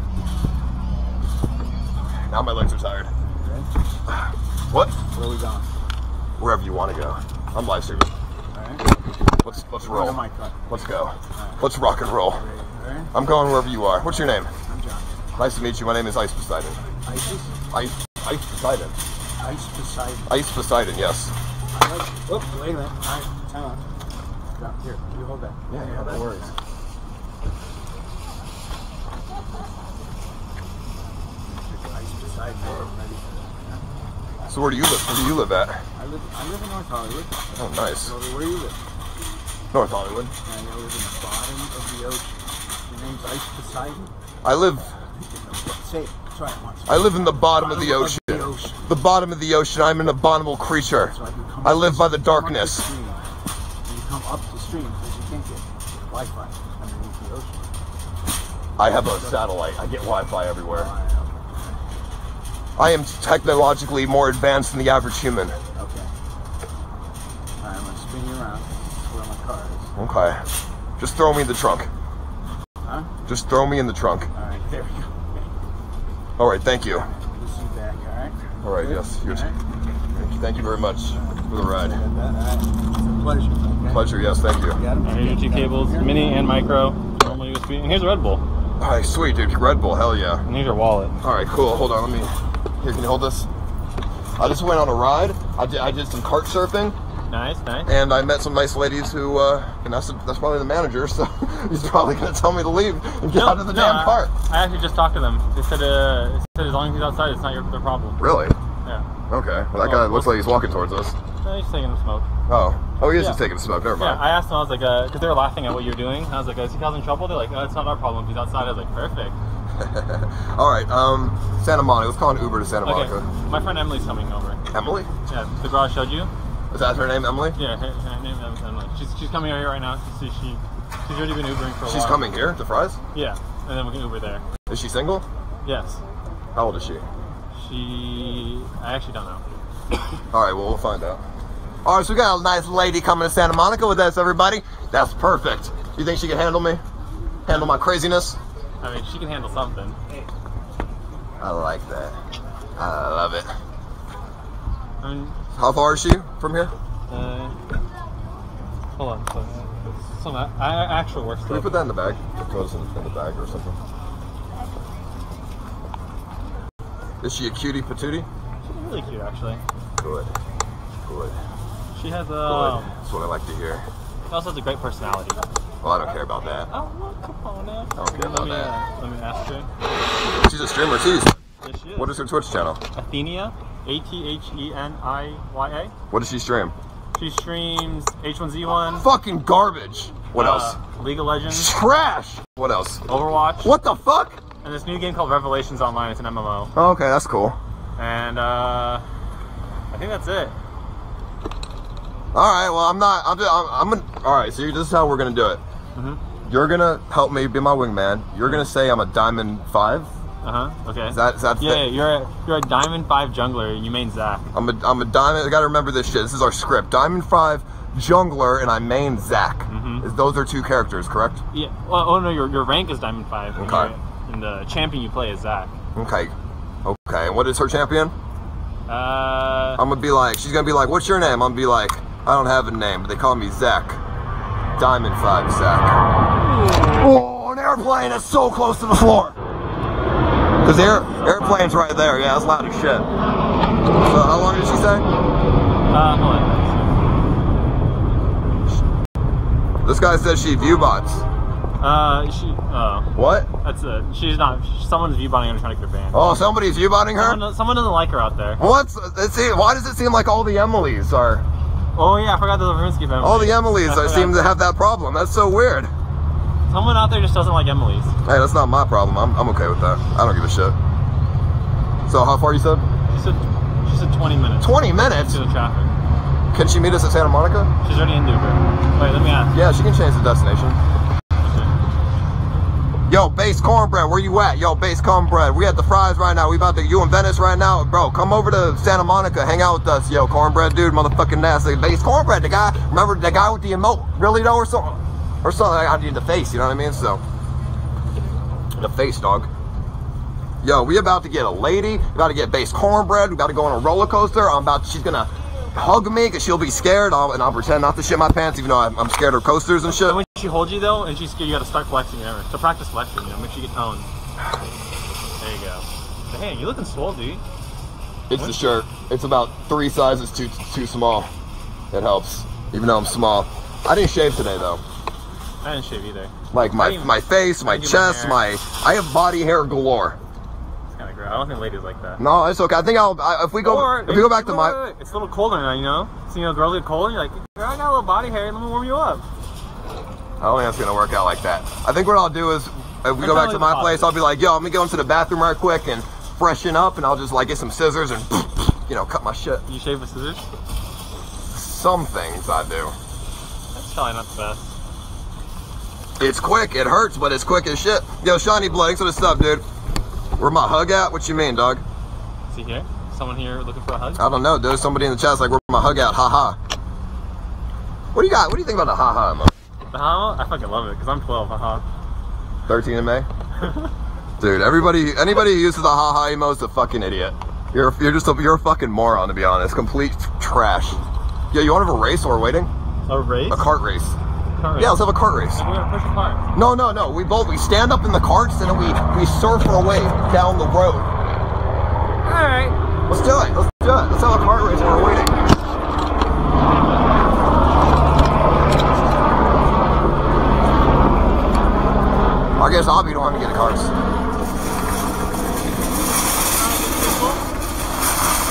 Now my legs are tired. Okay. What? Where are we going? Wherever you want to go. I'm live streaming. Alright. Let's roll. Let's go. Right. Let's rock and roll. Right. I'm going wherever you are. What's your name? I'm John. Nice to meet you. My name is Ice Poseidon. Isis? Ice Poseidon. Ice Poseidon. Ice Poseidon, yes. Oh, wait a minute. Alright, hang on. Here, you hold that. Yeah, yeah, no worries. So where do you live? Where do you live at? I live in North Hollywood. Oh, nice. Where do you live? North Hollywood. And I live in the bottom of the ocean. Your name's Ice Poseidon? I live... Say it. Try it once. I live in the bottom of the ocean. The bottom of the ocean. I'm an abominable creature. So I live by the darkness. You come up the stream because you can't get Wi-Fi underneath the ocean. I have a satellite. I get Wi-Fi everywhere. I am technologically more advanced than the average human. Okay. Alright, I'm gonna spin you around. That's where my car is. Okay. Just throw me in the trunk. Huh? Just throw me in the trunk. Alright, there we go. Alright, thank you. We'll see you back, alright? Alright, yes. All right. Thank you very much for the ride. It's a pleasure. Okay? Pleasure, yes, thank you. Here's your two cables, mini and micro, normal USB, and here's a Red Bull. Alright, sweet, dude. Red Bull, hell yeah. And here's your wallet. Alright, cool. Hold on, let me... Here, can you hold this? I just went on a ride. I did some cart surfing. Nice, nice. And I met some nice ladies who, and that's probably the manager, so he's probably going to tell me to leave and get out of the damn park. I actually just talked to them. They said as long as he's outside, it's not their problem. Really? Yeah. Okay. Well, that guy looks like he's walking towards us. No, he's taking a smoke. Oh. Oh, he is just taking a smoke. Never mind. Yeah, I asked them, I was like, because they were laughing at what you were doing. I was like, is he causing trouble? They're like, no, it's not our problem. He's outside. I was like, perfect. All right, Santa Monica. Let's call an Uber to Santa Monica. Okay. My friend Emily's coming over. Emily? Yeah, the girl I showed you. Is that her name, Emily? Yeah, her name is Emily. She's coming out here right now. She's already been Ubering for a while. She's coming here to Fry's? Yeah, and then we can Uber there. Is she single? Yes. How old is she? I actually don't know. All right, well, we'll find out. All right, so we got a nice lady coming to Santa Monica with us, everybody. That's perfect. You think she can handle me? Handle my craziness? I mean, she can handle something. I like that. I love it. I mean, how far is she from here? Hold on. Some actual work stuff. Can we put that in the bag? Throw this in the bag or something. Is she a cutie patootie? She's really cute, actually. Good. Good. She has a... That's what I like to hear. She also has a great personality. Well, I don't care about that. Oh, look, come on now. I don't care about that. Let me ask her. She's a streamer, too. Yes, she is. What is her Twitch channel? Athenia. Atheniya. What does she stream? She streams H1Z1. Fucking garbage. What else? League of Legends. Trash. What else? Overwatch. What the fuck? And this new game called Revelations Online. It's an MMO. Oh, okay, that's cool. And I think that's it. All right. Well, I'm gonna. All right. So this is how we're gonna do it. Mm-hmm. You're gonna help me be my wingman. You're gonna say I'm a Diamond 5. Okay. Is that yeah, you're a Diamond 5 jungler. You main Zach. I'm a Diamond. I gotta remember this shit. This is our script. Diamond 5 jungler, and I main Zach. Mm-hmm. Those are two characters, correct? Yeah. Well, oh no, your rank is Diamond 5. Okay. And the champion you play is Zach. Okay. Okay. And what is her champion? I'm gonna be like, she's gonna be like, what's your name? I'm gonna be like, I don't have a name, but they call me Zach. Diamond 5 Zach. Oh, an airplane is so close to the floor. Cause airplane's right there, yeah, that's loud as shit. So how long did she say? Hold on. This guy says she view bots. What? That's it. She's not. Someone's view botting her and trying to get her banned. Oh, somebody's view botting her? Someone doesn't like her out there. Why does it seem like all the Emilys are? Oh yeah, I forgot the RuneScape Emilys. All the Emilys seem to have that problem. That's so weird. Someone out there just doesn't like Emily's. Hey, that's not my problem. I'm okay with that. I don't give a shit. So how far you said? She said 20 minutes. 20 minutes? To the traffic. Can she meet us at Santa Monica? She's already in Uber. Wait, let me ask. Yeah, she can change the destination. Okay. Yo, Base Cornbread, where you at? Yo, Base Cornbread, we at the Fry's right now. We about to, you in Venice right now. Bro, come over to Santa Monica, hang out with us. Yo, Cornbread dude, motherfucking nasty. Base Cornbread, the guy, remember the guy with the emote? Really though, or something? Or something like out in the face, you know what I mean? So, in the face, dog. Yo, we about to get a lady. We about to get Base Cornbread. We about to go on a roller coaster. She's gonna hug me because she'll be scared. And I'll pretend not to shit my pants, even though I'm scared of coasters and shit. And when she holds you though, and she's scared, you gotta start flexing her. So practice flexing, you know, make sure you get toned. There you go. Dang, you looking swole, dude. It's the shirt. It's about 3 sizes too small. It helps, even though I'm small. I didn't shave today though. I didn't shave either. Like my face, my chest, I have body hair galore. It's kind of gross. I don't think ladies like that. No, it's okay. I think if we go back to my... It's a little colder now, you know? So, you know, girls get cold and you're like, girl, I got a little body hair. Let me warm you up. I don't think that's going to work out like that. I think what I'll do is, if we go back to my place, I'll be like, yo, let me go into the bathroom right quick and freshen up. And I'll just like get some scissors and, you know, cut my shit. You shave with scissors? Some things I do. That's probably not the best. It's quick, it hurts, but it's quick as shit. Yo, Shiny Blake, what is up, dude? Where my hug at? What you mean, dog? Is he here? Someone here looking for a hug? I don't know, dude. Somebody in the chat's like, where my hug at? Haha. -ha. What do you got? What do you think about the haha emoji? The haha? I fucking love it, because I'm 12, haha. -ha. 13 in May? Dude, anybody who uses the haha emoji is a fucking idiot. You're a fucking moron, to be honest. Complete trash. Yo, you want to have a race while we're waiting? A race? A cart race. Yeah, let's have a cart race. We're gonna push a cart. No, no, no. We stand up in the carts and then we surf our way down the road. All right. Let's do it. Let's have a cart race while we're waiting.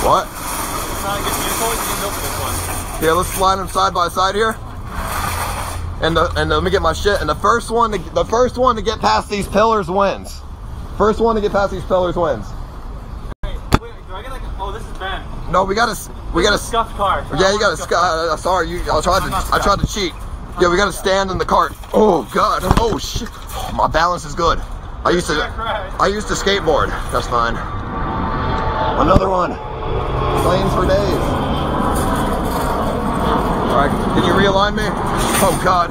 What? Yeah, let's line them side by side here. And let me get my shit. And the first one to get past these pillars wins. First one to get past these pillars wins. Wait, do I get like? Oh, this is bad. No, we got a scuffed car. Yeah, you got a scuff. Sorry, I tried to cheat. Yeah, we got to stand in the cart. Oh God. Oh shit. Oh, my balance is good. I used to skateboard. That's fine. Another one. Planes for days. Alright, can you realign me? Oh God.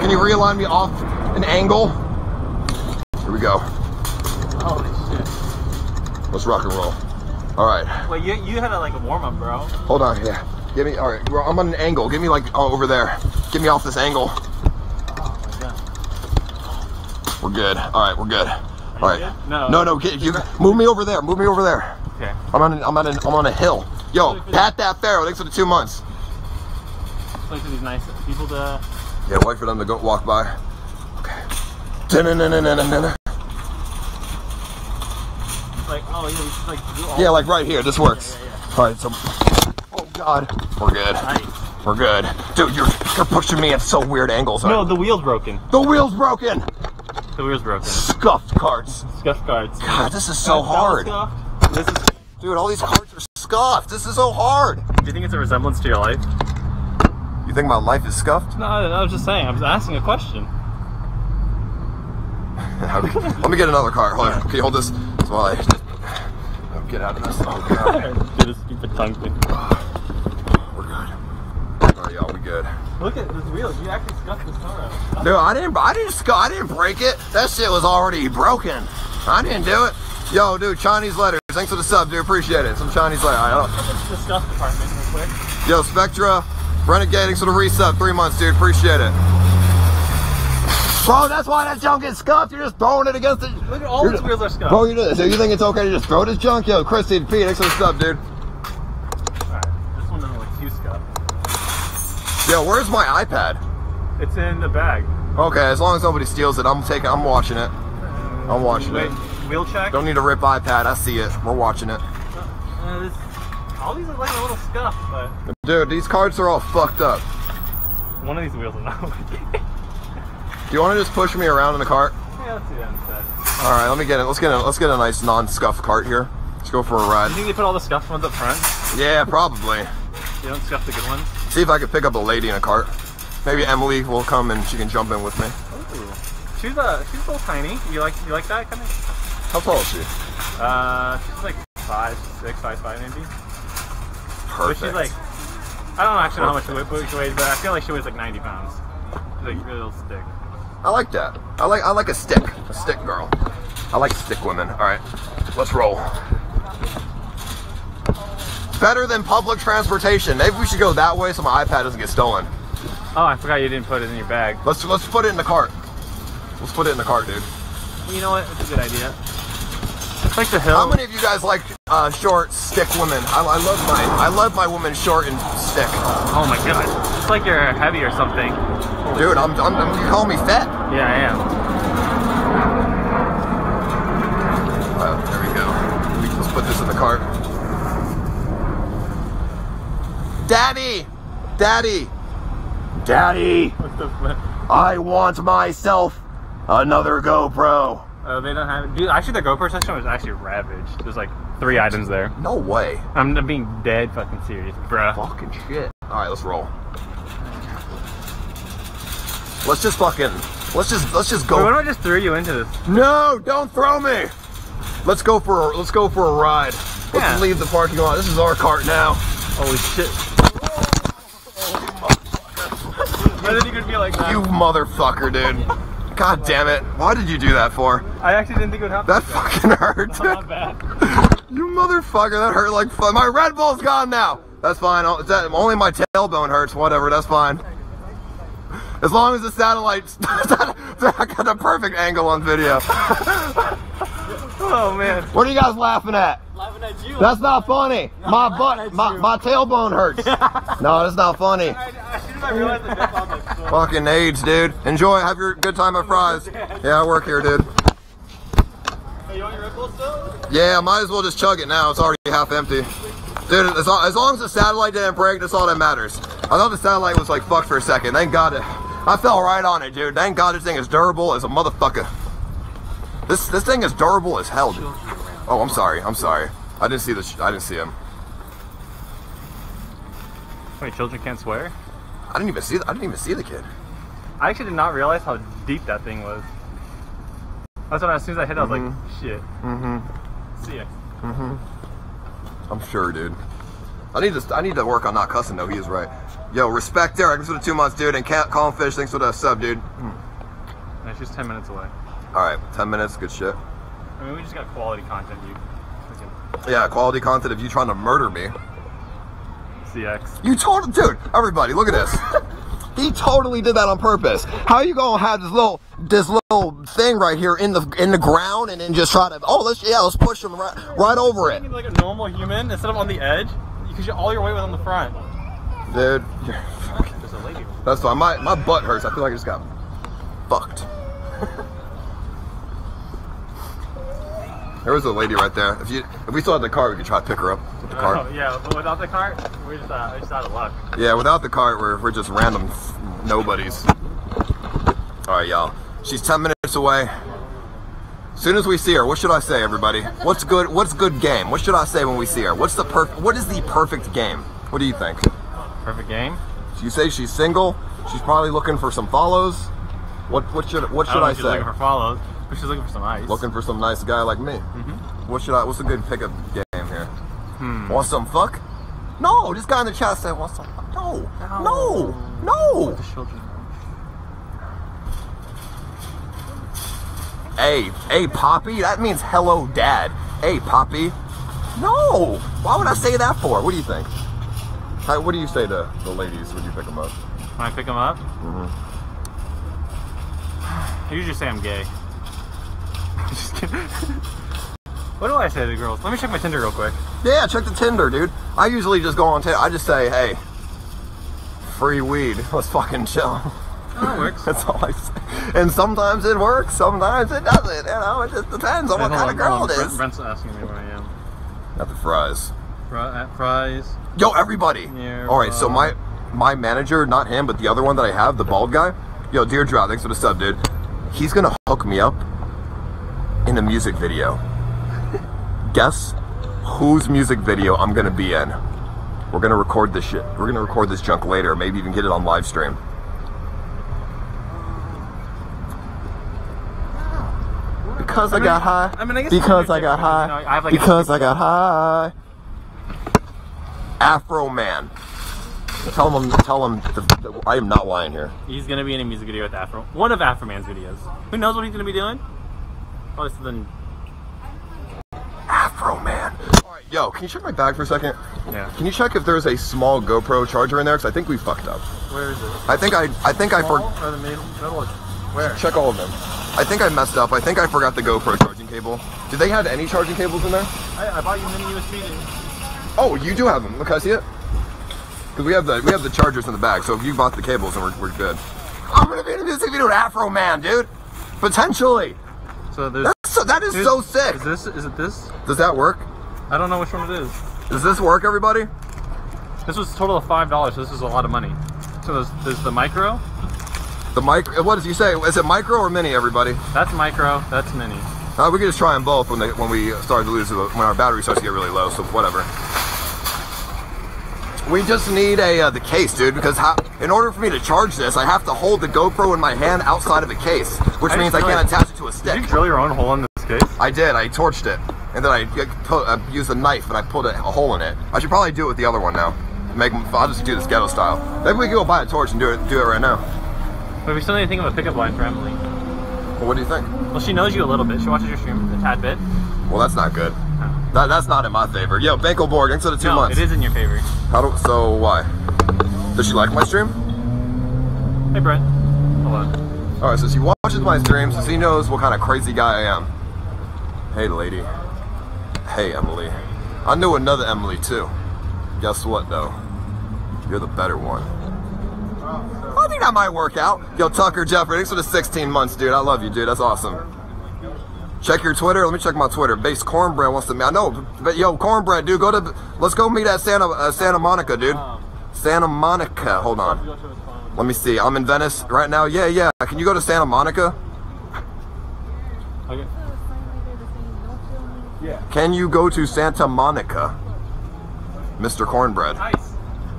Can you realign me off an angle? Here we go. Holy shit. Let's rock and roll. Alright. Wait, you had like a warm-up, bro. Hold on, yeah. Give me, alright, I'm on an angle. Give me like, oh, over there. Get me off this angle. Oh, we're good. Alright, we're good. Alright. No, move me over there. Move me over there. Okay. I'm on a hill. Yo, Pat That Pharaoh, thanks for the 2 months. Wait for these nice people to... Yeah, wait for them to go walk by. Okay. Like, oh yeah, we should like do all... Yeah, like right here, this works. Yeah. Alright, so... Oh God. We're good. Nice. We're good. Dude, you're pushing me at so weird angles. No, the wheel's broken. The wheel's broken! The wheel's broken. Scuffed carts. Scuffed carts. God, this is so hard. This is... Dude, all these carts are scuffed. This is so hard. Do you think it's a resemblance to your life? You think my life is scuffed? No, I was just saying. I was asking a question. Let me get another car. Hold on. Can you hold this? That's why I get out of this. Oh, God. Dude, this stupid tongue thing. We're good. All right, y'all. We good. Look at this wheel. You actually scuffed this car out. Dude, I didn't break it. That shit was already broken. I didn't do it. Yo, dude, Chinese letters. Thanks for the sub, dude. Appreciate it. Some Chinese letters. Let's go to the scuff department real quick. Yo, Spectra. Renegading for the resub, 3 months, dude. Appreciate it. Bro, that's why that junk is scuffed. You're just throwing it against the... Look at all these wheels are scuffed. Bro, so you think it's okay to just throw this junk? Yo, Christy and Pete, thanks for the sub, dude. Alright, this one doesn't look too scuffed. Yo, where's my iPad? It's in the bag. Okay, as long as nobody steals it, I'm watching it. I'm watching it. Wheel check? Don't need to rip iPad, I see it. We're watching it. All these are like a little scuff, but... Dude, these carts are all fucked up. One of these wheels are not working. Do you want to just push me around in the cart? Yeah, let's do that instead. Alright, let's get a nice non-scuff cart here. Let's go for a ride. You think they put all the scuffed ones up front? Yeah, probably. You don't scuff the good ones? See if I could pick up a lady in a cart. Maybe Emily will come and she can jump in with me. Ooh. She's a little tiny. You like that kind of? How tall is she? She's like 5'6", 5'5" maybe. Perfect. She's like, I don't actually know how much she weighs, but I feel like she weighs like 90 pounds. She's like a real stick. I like that. I like a stick girl. I like stick women. All right, let's roll. Better than public transportation. Maybe we should go that way so my iPad doesn't get stolen. Oh, I forgot you didn't put it in your bag. Let's put it in the cart. Let's put it in the cart, dude. You know what? It's a good idea. It's like the hill. How many of you guys like short, stick women? I love my women short and stick. Oh my God! It's like you're heavy or something. Dude, you call me fat? Yeah, I am. There we go. Let's put this in the cart. Daddy. What the fuck? I want myself another GoPro. They don't have it. Dude, actually the GoPro section was actually ravaged. There's like 3 items there. No way. I'm being dead fucking serious, bruh. Fucking shit. Alright, let's roll. Let's just go. Wait, what if I just threw you into this? No, don't throw me! Let's go for a ride. Yeah. Let's leave the parking lot. This is our cart now. Holy shit. Why did you gonna be like that? You motherfucker, dude. God damn it. Why did you do that for? I actually didn't think it would happen. That fucking hurt. Dude. Not bad. You motherfucker, that hurt like fun. My Red Bull's gone now. That's fine. Only my tailbone hurts. Whatever, that's fine. As long as the satellite... I got the perfect angle on video. Oh, man. What are you guys laughing at? Laughing at you. That's not funny. No, my butt, my tailbone hurts. No, that's not funny. Fucking AIDS, dude. Enjoy. Have your good time at Fry's. Yeah, I work here, dude. Hey, you want your Red Bull still? Yeah, might as well just chug it now. It's already half empty. Dude, as long as the satellite didn't break, that's all that matters. I thought the satellite was like fucked for a second. Thank God it. I fell right on it, dude. Thank God this thing is durable as a motherfucker. This thing is durable as hell, dude. Oh, I'm sorry. I'm sorry. I didn't see the. I didn't see him. Wait, children can't swear? I didn't even see. I didn't even see the kid. I actually did not realize how deep that thing was. That's when I, as soon as I hit, I was like, shit. CX. I'm sure, dude. I need to work on not cussing though. He is right. Yo, respect Derek. Thanks for the 2 months, dude. And Colin Fish, thanks for the sub, dude. It's just 10 minutes away. All right, 10 minutes. Good shit. I mean, we just got quality content. Yeah, quality content of you trying to murder me. CX. You told, dude. Everybody, look at this. He totally did that on purpose. How are you gonna have this little thing right here in the ground and then just try to let's push him right over it. Like a normal human instead of on the edge, because all your weight was on the front. Dude, that's why my butt hurts. I feel like I just got fucked. There was a lady right there. If we still had the cart, we could try to pick her up with the cart. Oh, yeah, but without the cart, we're just out of luck. Yeah, without the cart, we're just random nobodies. All right, y'all. She's 10 minutes away. As soon as we see her, what should I say, everybody? What's good game? What should I say when we see her? What is the perfect game? What do you think? Perfect game? You say she's single. She's probably looking for some follows. What should I say? She's looking for follows. She's looking for some ice. Looking for some nice guy like me. What's a good pickup game here? Want some fuck? No, this guy in the chat said want some fuck. No, no, no. Hey, Poppy, that means hello, Dad. Hey, Poppy. No, why would I say that for? What do you think? What do you say to the ladies when you pick them up? When I pick them up? I usually say I'm gay. Just kidding. What do I say to the girls? Let me check my Tinder real quick. Yeah, check the Tinder, dude. I usually just go on Tinder. I just say, hey, free weed. Let's fucking chill. That works. That's all I say. And sometimes it works, sometimes it doesn't. You know, it just depends on what kind of girl it is. Brent's asking me where I am. At the Fry's. At Fry's. Yo, everybody. All right, so my manager, not him, but the other one that I have, the bald guy. Yo, Deirdre, thanks for the sub, dude. He's going to hook me up in a music video. Guess whose music video I'm gonna be in. We're gonna record this shit. We're gonna record this junk later, maybe even get it on live stream. Because I got high. I mean, I guess because I got high. Because I got high. Afro Man. Tell him. I am not lying here. He's gonna be in a music video with Afro. One of Afro Man's videos. Who knows what he's gonna be doing? Than Afro Man. All right, yo, can you check my bag for a second? Yeah. Can you check if there's a small GoPro charger in there? Cause I think we fucked up. Where is it? I think I forgot. Or the middle? Where? Check all of them. I think I messed up. I think I forgot the GoPro charging cable. Do they have any charging cables in there? I bought you mini USB. Oh, you do have them. Look, I see it. Cause we have the chargers in the bag. So if you bought the cables, then we're good. I'm gonna be in a music video with Afro Man, dude. Potentially. So that is so sick. Is it this? Does that work? I don't know which one it is. Does this work, everybody? This was a total of $5, so this is a lot of money. So there's the micro. The micro, what did you say? Is it micro or mini, everybody? That's micro, that's mini. We can just try them both when our battery starts to get really low, so whatever. We just need the case, dude, because in order for me to charge this, I have to hold the GoPro in my hand outside of the case, which means I can't attach it to a stick. Did you drill your own hole in this case? I did. I torched it, and then I used a knife and I pulled a hole in it. I should probably do it with the other one now. I'll just do this ghetto style. Maybe we can go buy a torch and do it right now. But we still need to think of a pickup line for Emily. Well, what do you think? Well, she knows you a little bit. She watches your stream a tad bit. Well, that's not good. That's not in my favor. Yo, Bankelborg, thanks for the 2 months. No, it is in your favor. So why? Does she like my stream? Hey, Brent. Hello. All right, so she watches my streams, so she knows what kind of crazy guy I am. Hey, lady. Hey, Emily. I knew another Emily, too. Guess what, though? You're the better one. I think that might work out. Yo, Tucker Jeffrey, thanks for the 16 months, dude. I love you, dude. That's awesome. Check your Twitter. Let me check my Twitter. Base Cornbread wants to meet. I know, but yo, Cornbread, dude, go to. Let's go meet at Santa Monica, dude. Santa Monica. Hold on. Let me see. I'm in Venice right now. Yeah, yeah. Can you go to Santa Monica? Okay. Can you go to Santa Monica, Mr. Cornbread? Nice.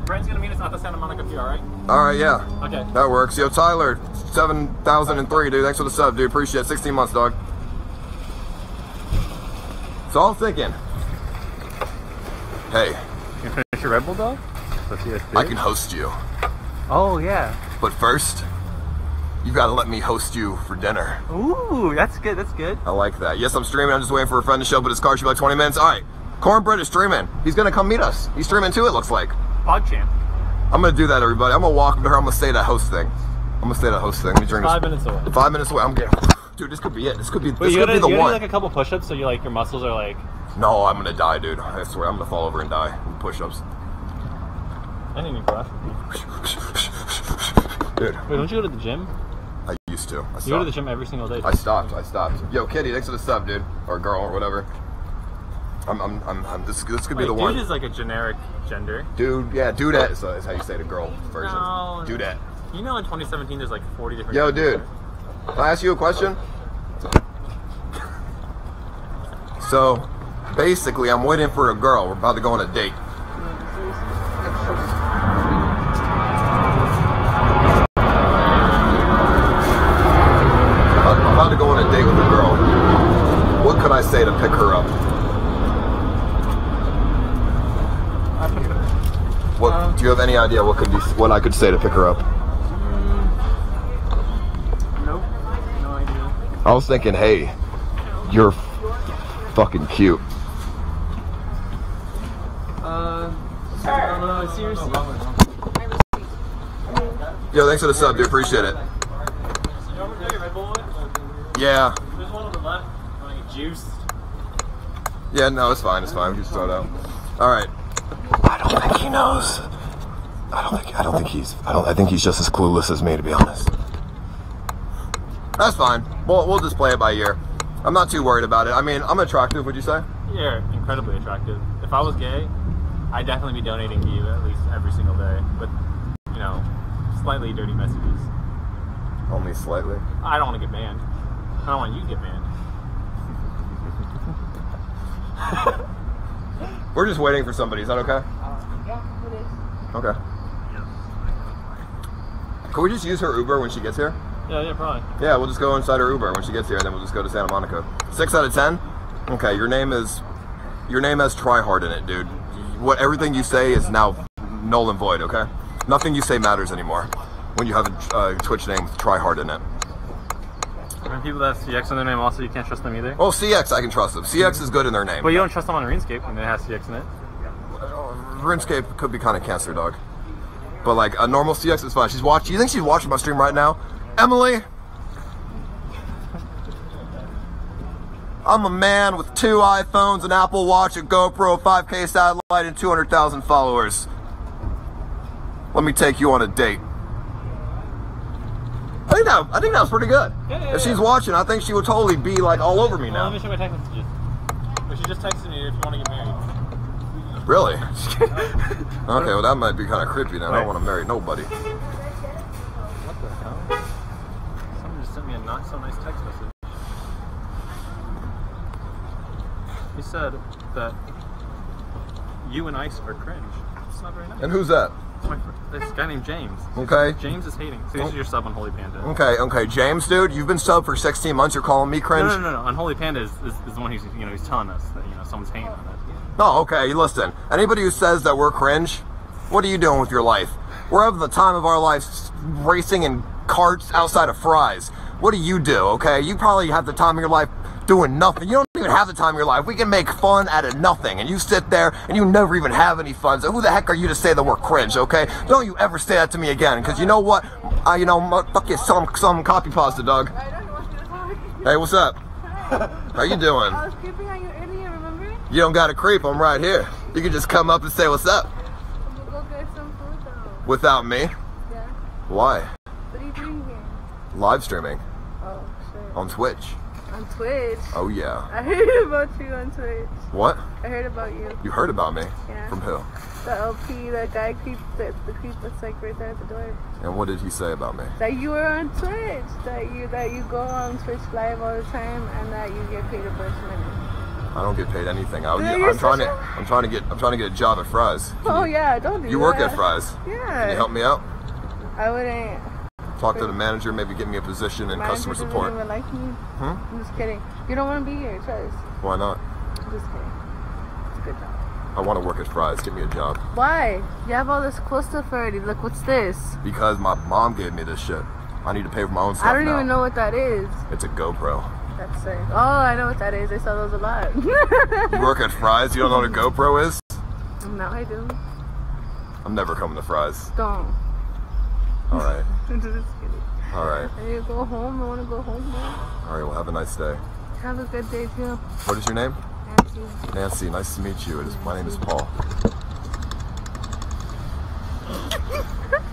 Brent's gonna meet us at the Santa Monica PR, right? All right, yeah. Okay. That works. Yo, Tyler, 7,003, dude. Thanks for the sub, dude. Appreciate it. 16 months, dog. So I'm thinking, hey. You finish your Red Bull, dog? I can host you. Oh, yeah. But first, you gotta let me host you for dinner. Ooh, that's good, that's good. I like that. Yes, I'm streaming. I'm just waiting for a friend to show up, but his car should be like 20 minutes. All right, Cornbread is streaming. He's gonna come meet us. He's streaming too, it looks like. PogChamp. I'm gonna do that, everybody. I'm gonna walk to her. I'm gonna say that host thing. I'm gonna say that host thing. Let me drink. 5 minutes away. 5 minutes away. I'm getting. Dude, this could be it. This could be. Wait, you gotta do like a couple push-ups, so you like your muscles are like. No, I'm gonna die, dude. I swear, I'm gonna fall over and die with push-ups. I didn't even brush. Dude. Wait, don't you go to the gym? I used to. I stopped. You go to the gym every single day. I stopped. I stopped. Yo, Kitty, thanks for the sub, dude, or girl, or whatever. This could be the one. Dude is like a generic gender. Dude, yeah, dudette is how you say the girl version. No, dudette. You know, in 2017, there's like 40 different. Yo, dude. Can I ask you a question? So, basically, I'm waiting for a girl. We're about to go on a date. I'm about to go on a date with a girl. What could I say to pick her up? What? Do you have any idea what could be, what I could say to pick her up? I was thinking, hey, you're fucking cute. Seriously. Yo, thanks for the sub, dude. Appreciate it. Yeah. There's one on the left. Want to get juiced? Yeah, no, it's fine. It's fine. We just throw it out. All right. I don't think he knows. I think he's just as clueless as me, to be honest. That's fine. We'll just play it by ear. I'm not too worried about it. I mean, I'm attractive, would you say? Yeah, incredibly attractive. If I was gay, I'd definitely be donating to you at least every single day. But, you know, slightly dirty messages. Only slightly? I don't want to get banned. I don't want you to get banned. We're just waiting for somebody. Is that okay? Yeah, it is. Okay. Yeah. Can we just use her Uber when she gets here? Yeah, yeah, probably. Yeah, we'll just go inside her Uber when she gets here, and then we'll just go to Santa Monica. 6 out of 10. Okay, your name has try hard in it, dude. Everything you say is now null and void. Okay, nothing you say matters anymore when you have a Twitch name with try hard in it. When people that have CX in their name, also you can't trust them either. Well, CX, I can trust them. CX is good in their name. Well, you don't trust them on RuneScape when they have CX in it. RuneScape could be kind of cancer, dog. But like a normal CX is fine. She's watching. You think she's watching my stream right now? Emily, I'm a man with 2 iPhones, an Apple Watch, a GoPro, a 5K satellite, and 200,000 followers. Let me take you on a date. I think that was pretty good. Yeah, if she's watching, I think she would totally be like all over me now. Let me show my text messages. But she just texted me if you want to get married. Really? Okay, well that might be kind of creepy then. Wait. I don't want to marry nobody. Not so nice text message. He said that you and Ice are cringe. It's not very nice. And who's that? This guy named James. Okay. James is hating. So this is your sub on Holy Panda. Okay. James, dude, you've been subbed for 16 months. You're calling me cringe? No. On Holy Panda is the one who's, you know, he's telling us that, you know, someone's hating on us. Oh, okay. Listen, anybody who says that we're cringe, what are you doing with your life? We're having the time of our lives racing in carts outside of Fry's. What do? Okay, you probably have the time of your life doing nothing. You don't even have the time of your life. We can make fun out of nothing, and you sit there and you never even have any fun. So who the heck are you to say that we're cringe? Okay, don't you ever say that to me again, because you know what? Fuck you, some copy pasta, dog. I don't know what you're talking. Hey, what's up? Hi. How you doing? I was creeping on you earlier, remember? You don't gotta creep. I'm right here. You can just come up and say what's up. We'll go get some food though. Without me? Yeah. Why? What are you doing here? Live streaming. On Twitch. On Twitch. Oh, yeah. I heard about you on Twitch. What? I heard about you. You heard about me? Yeah. From who? The LP, that guy the creep that's like right there at the door. And what did he say about me? That you were on Twitch. That you go on Twitch live all the time and that you get paid a bunch of money. I don't get paid anything. I'm trying to get a job at Fry's. Oh yeah, don't do that. You work at Fry's. Yeah. Can you help me out? I wouldn't. Talk to the manager, maybe get me a position in customer support. Manager doesn't even like me. Hmm? I'm just kidding. You don't want to be here, Fry's. Why not? I'm just kidding. It's a good job. I want to work at Fry's. Give me a job. Why? You have all this cool stuff already. Look, what's this? Because my mom gave me this shit. I need to pay for my own stuff. I don't even know what that is. It's a GoPro. That's sick. Oh, I know what that is. I sell those a lot. You work at Fry's? You don't know what a GoPro is? No, I do. I'm never coming to Fry's. Don't. Alright. I'm just kidding. Alright. I need to go home. I want to go home now. Alright, well, have a nice day. Have a good day, too. What is your name? Nancy. Nancy, nice to meet you. My name is Paul.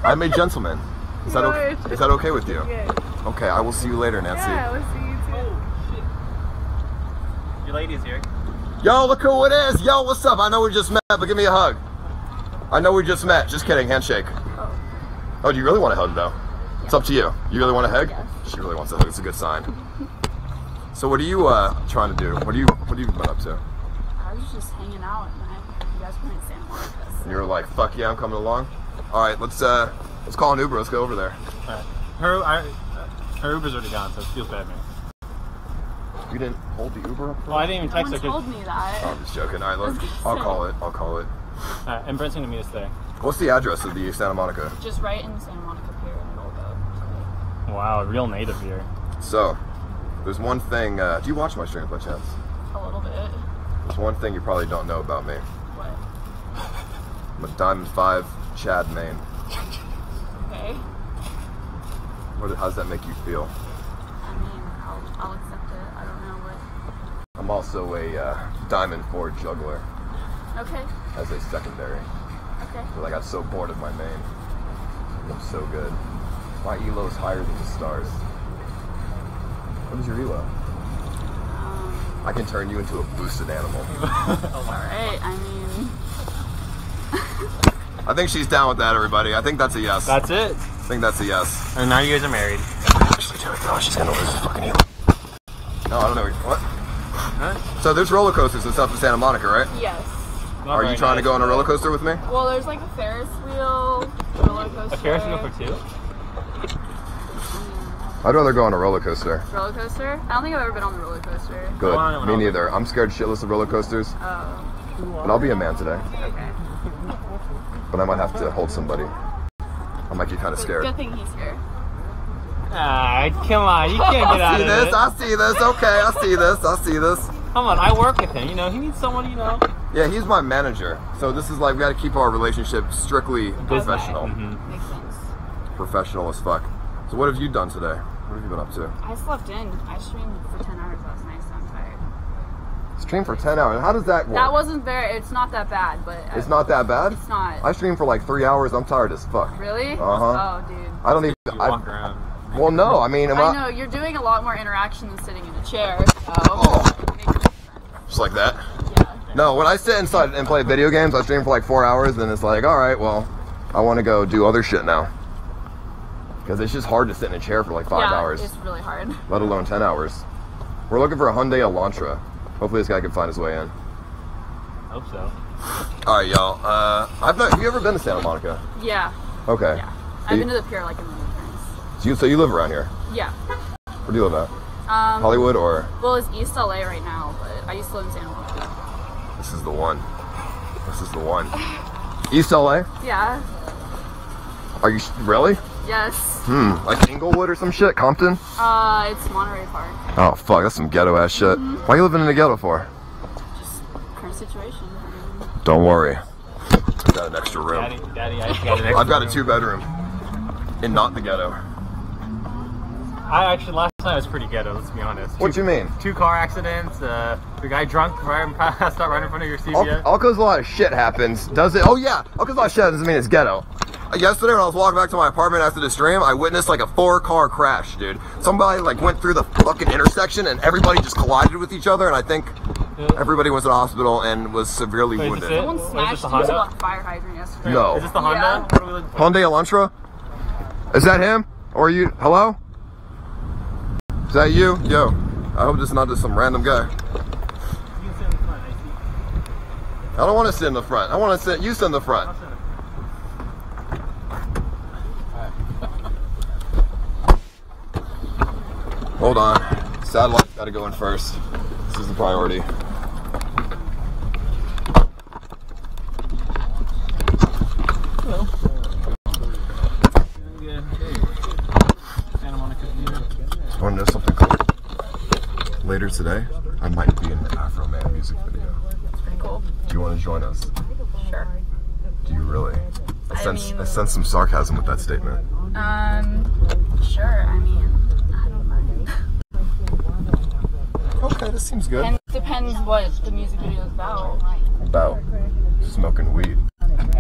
I'm a gentleman. Is that okay with you? Yeah. Okay, I will see you later, Nancy. Yeah, I will see you. Your lady's here. Yo, look who it is. Yo, what's up? I know we just met, but give me a hug. I know we just met. Just kidding. Handshake. Oh. Oh, do you really want a hug, though? Yeah. It's up to you. You really want a hug? Yes. She really wants a hug. It's a good sign. So what are you trying to do? What have you been up to? I was just hanging out, and you guys were in Santa Monica. So. And you were like, fuck yeah, I'm coming along. All right, let's call an Uber. Let's go over there. All right. Her Uber's already gone, so it feels bad, man. You didn't hold the Uber up for I didn't even text her. No one told me that. Oh, I'm just joking. All right, look, I'll call it. All right, and Brent's going to meet us there. What's the address of the Santa Monica? Just right in the Santa Monica Pier in Old Oak. Wow, a real native here. So, there's one thing. Do you watch my stream by chance? A little bit. There's one thing you probably don't know about me. What? I'm a Diamond Five, Chad, Maine. Okay. How does that make you feel? I mean, I'll accept. I'm also a Diamond Four juggler. Okay. As a secondary. Okay. But I got so bored of my main. I'm so good. My elo's higher than the stars. What is your elo? I can turn you into a boosted animal. Alright, I mean... I think she's down with that, everybody. I think that's a yes. That's it? I think that's a yes. And now you guys are married. Actually, do it. No, she's gonna lose the fucking elo. No, I don't know. What? Huh? So there's roller coasters and stuff in Santa Monica, right? Yes. Are you trying to go on a roller coaster with me? Well, there's like a Ferris wheel, roller coaster. A Ferris wheel for two? I'd rather go on a roller coaster. Roller coaster? I don't think I've ever been on a roller coaster. Good. No, me neither. I'm scared shitless of roller coasters. Oh. But I'll be a man today. Okay. But I might have to hold somebody. I might be kind of scared. Good thing he's scared. Alright, come on, you can't get out of this. I see this, okay. Come on, I work with him, you know, he needs someone, you know. Yeah, he's my manager, so this is like, we gotta keep our relationship strictly professional. Okay. Mm-hmm. Makes sense. Professional as fuck. So what have you done today? What have you been up to? I slept in. I streamed for 10 hours last night, so I'm tired. Stream for 10 hours? How does that work? That wasn't very, it's not that bad, but... It's not that bad? It's not. I streamed for like 3 hours, I'm tired as fuck. Really? Uh-huh. Oh, dude. I don't even... You walk around. Well, no, I mean... I know, you're doing a lot more interaction than sitting in a chair, so... Oh. Just like that? Yeah. No, when I sit inside and play video games, I stream for like 4 hours, and it's like, alright, well, I want to go do other shit now. Because it's just hard to sit in a chair for like 5 hours. Yeah, it's really hard. Let alone 10 hours. We're looking for a Hyundai Elantra. Hopefully this guy can find his way in. Hope so. Alright, y'all. Have you ever been to Santa Monica? Yeah. Okay. Yeah. I've been to the pier like in the So you live around here? Yeah. Where do you live at? Hollywood or? Well, it's East LA right now, but I used to live in Santa Monica. This is the one. This is the one. East LA? Yeah. Are you really? Yes. Like Inglewood or some shit? Compton? It's Monterey Park. Oh fuck, that's some ghetto ass shit. Why are you living in the ghetto for? Just current situation. Don't worry. I've got an extra room. Daddy, I've got a 2-bedroom. And not the ghetto. I actually, last night was pretty ghetto, let's be honest. What do you mean? 2 car accidents, the guy drunk passed out right in front of your CVS. All cause a lot of shit happens, does it? Oh yeah, all cause a lot of shit doesn't mean it's ghetto. Yesterday when I was walking back to my apartment after the stream, I witnessed like a 4-car crash, dude. Somebody like went through the fucking intersection and everybody just collided with each other, and I think everybody was in the hospital and was severely wounded. Someone smashed into a fire hydrant yesterday. No. Is this the Honda? Yeah. What are we looking for? Hyundai Elantra? Is that him? Or are you? Hello? Is that you? Yo. I hope this is not just some random guy. You can sit in the front, I see. I don't want to sit in the front. I want to sit. You sit in the front. Hold on. Satellite's got to go in first. This is the priority. Hello. Yeah. Santa Monica. I want to know something cool. Later today, I might be in the Afro Man music video. That's pretty cool. Do you want to join us? Sure. Do you really? I sense some sarcasm with that statement. Sure. I mean, okay, this seems good. And it depends what the music video is about. About smoking weed.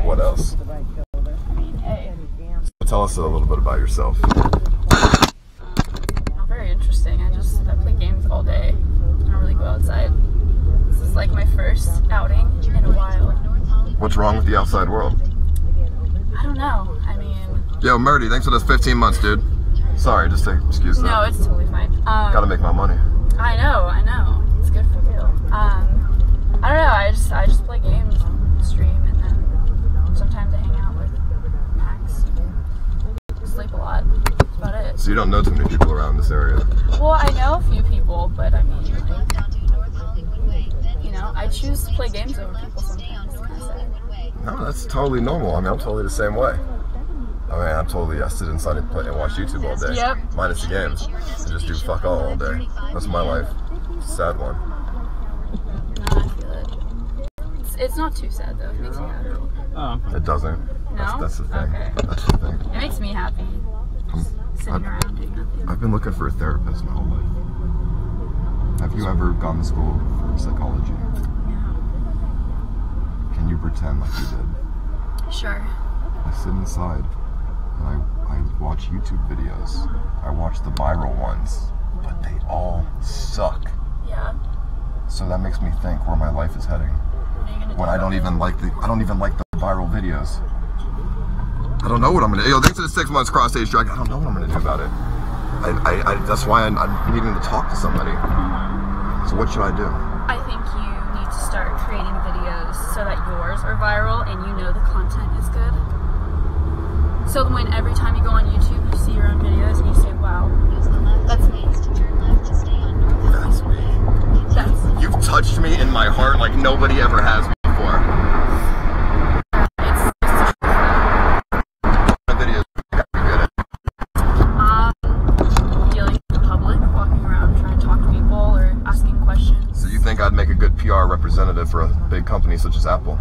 What else? I mean, hey. So tell us a little bit about yourself. Not very interesting. I play games all day. I don't really go outside. This is like my first outing in a while. What's wrong with the outside world? I don't know. I mean... Yo, Murdy, thanks for those 15 months, dude. Sorry, just to excuse that. No, it's totally fine. Gotta make my money. I know. It's good for you. I don't know. I just play games and stream, and then sometimes I hang out with Max. Sleep a lot. That's about it. So you don't know too many people around this area? Well, I know a few people, but I mean, you know, I choose to play games over people sometimes. No, that's totally normal. I mean, I'm totally the same way. I mean, I'm totally, I sit inside and play and watch YouTube all day. Yep. Minus the games. I just do fuck all day. That's my life. It's a sad one. No, I feel it. It's not too sad, though. It makes me happy. Oh. It doesn't. No? That's the thing. Okay. That's the thing. It makes me happy. Sitting around doing nothing. I've been looking for a therapist my whole life. Have you ever gone to school for psychology? No. Can you pretend like you did? Sure. I sit inside. I watch YouTube videos. I watch the viral ones, but they all suck. Yeah. So that makes me think where my life is heading. When I don't even like the viral videos. I don't know what I'm gonna do. Yo, thanks for the 6 months cross-stage drag. I don't know what I'm gonna do about it. That's why I'm needing to talk to somebody. So what should I do? I think you need to start creating videos so that yours are viral and you know the content is good. So when every time you go on YouTube, you see your own videos and you say, wow, that's me. That's me. That's... You've touched me in my heart like nobody ever has before. It's dealing with the public, walking around trying to talk to people or asking questions. So you think I'd make a good PR representative for a big company such as Apple?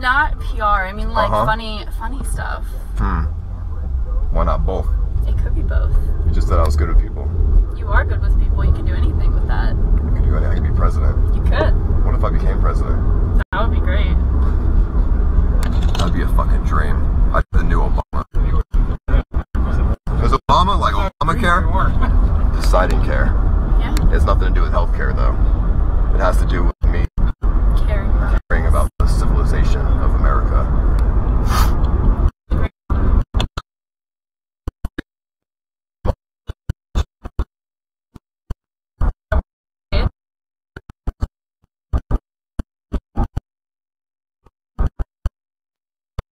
Not PR, I mean like funny stuff. Why not both? It could be both. You just said I was good with people. You are good with people, you can do anything with that. I can do anything, I can be president. You could. What if I became president?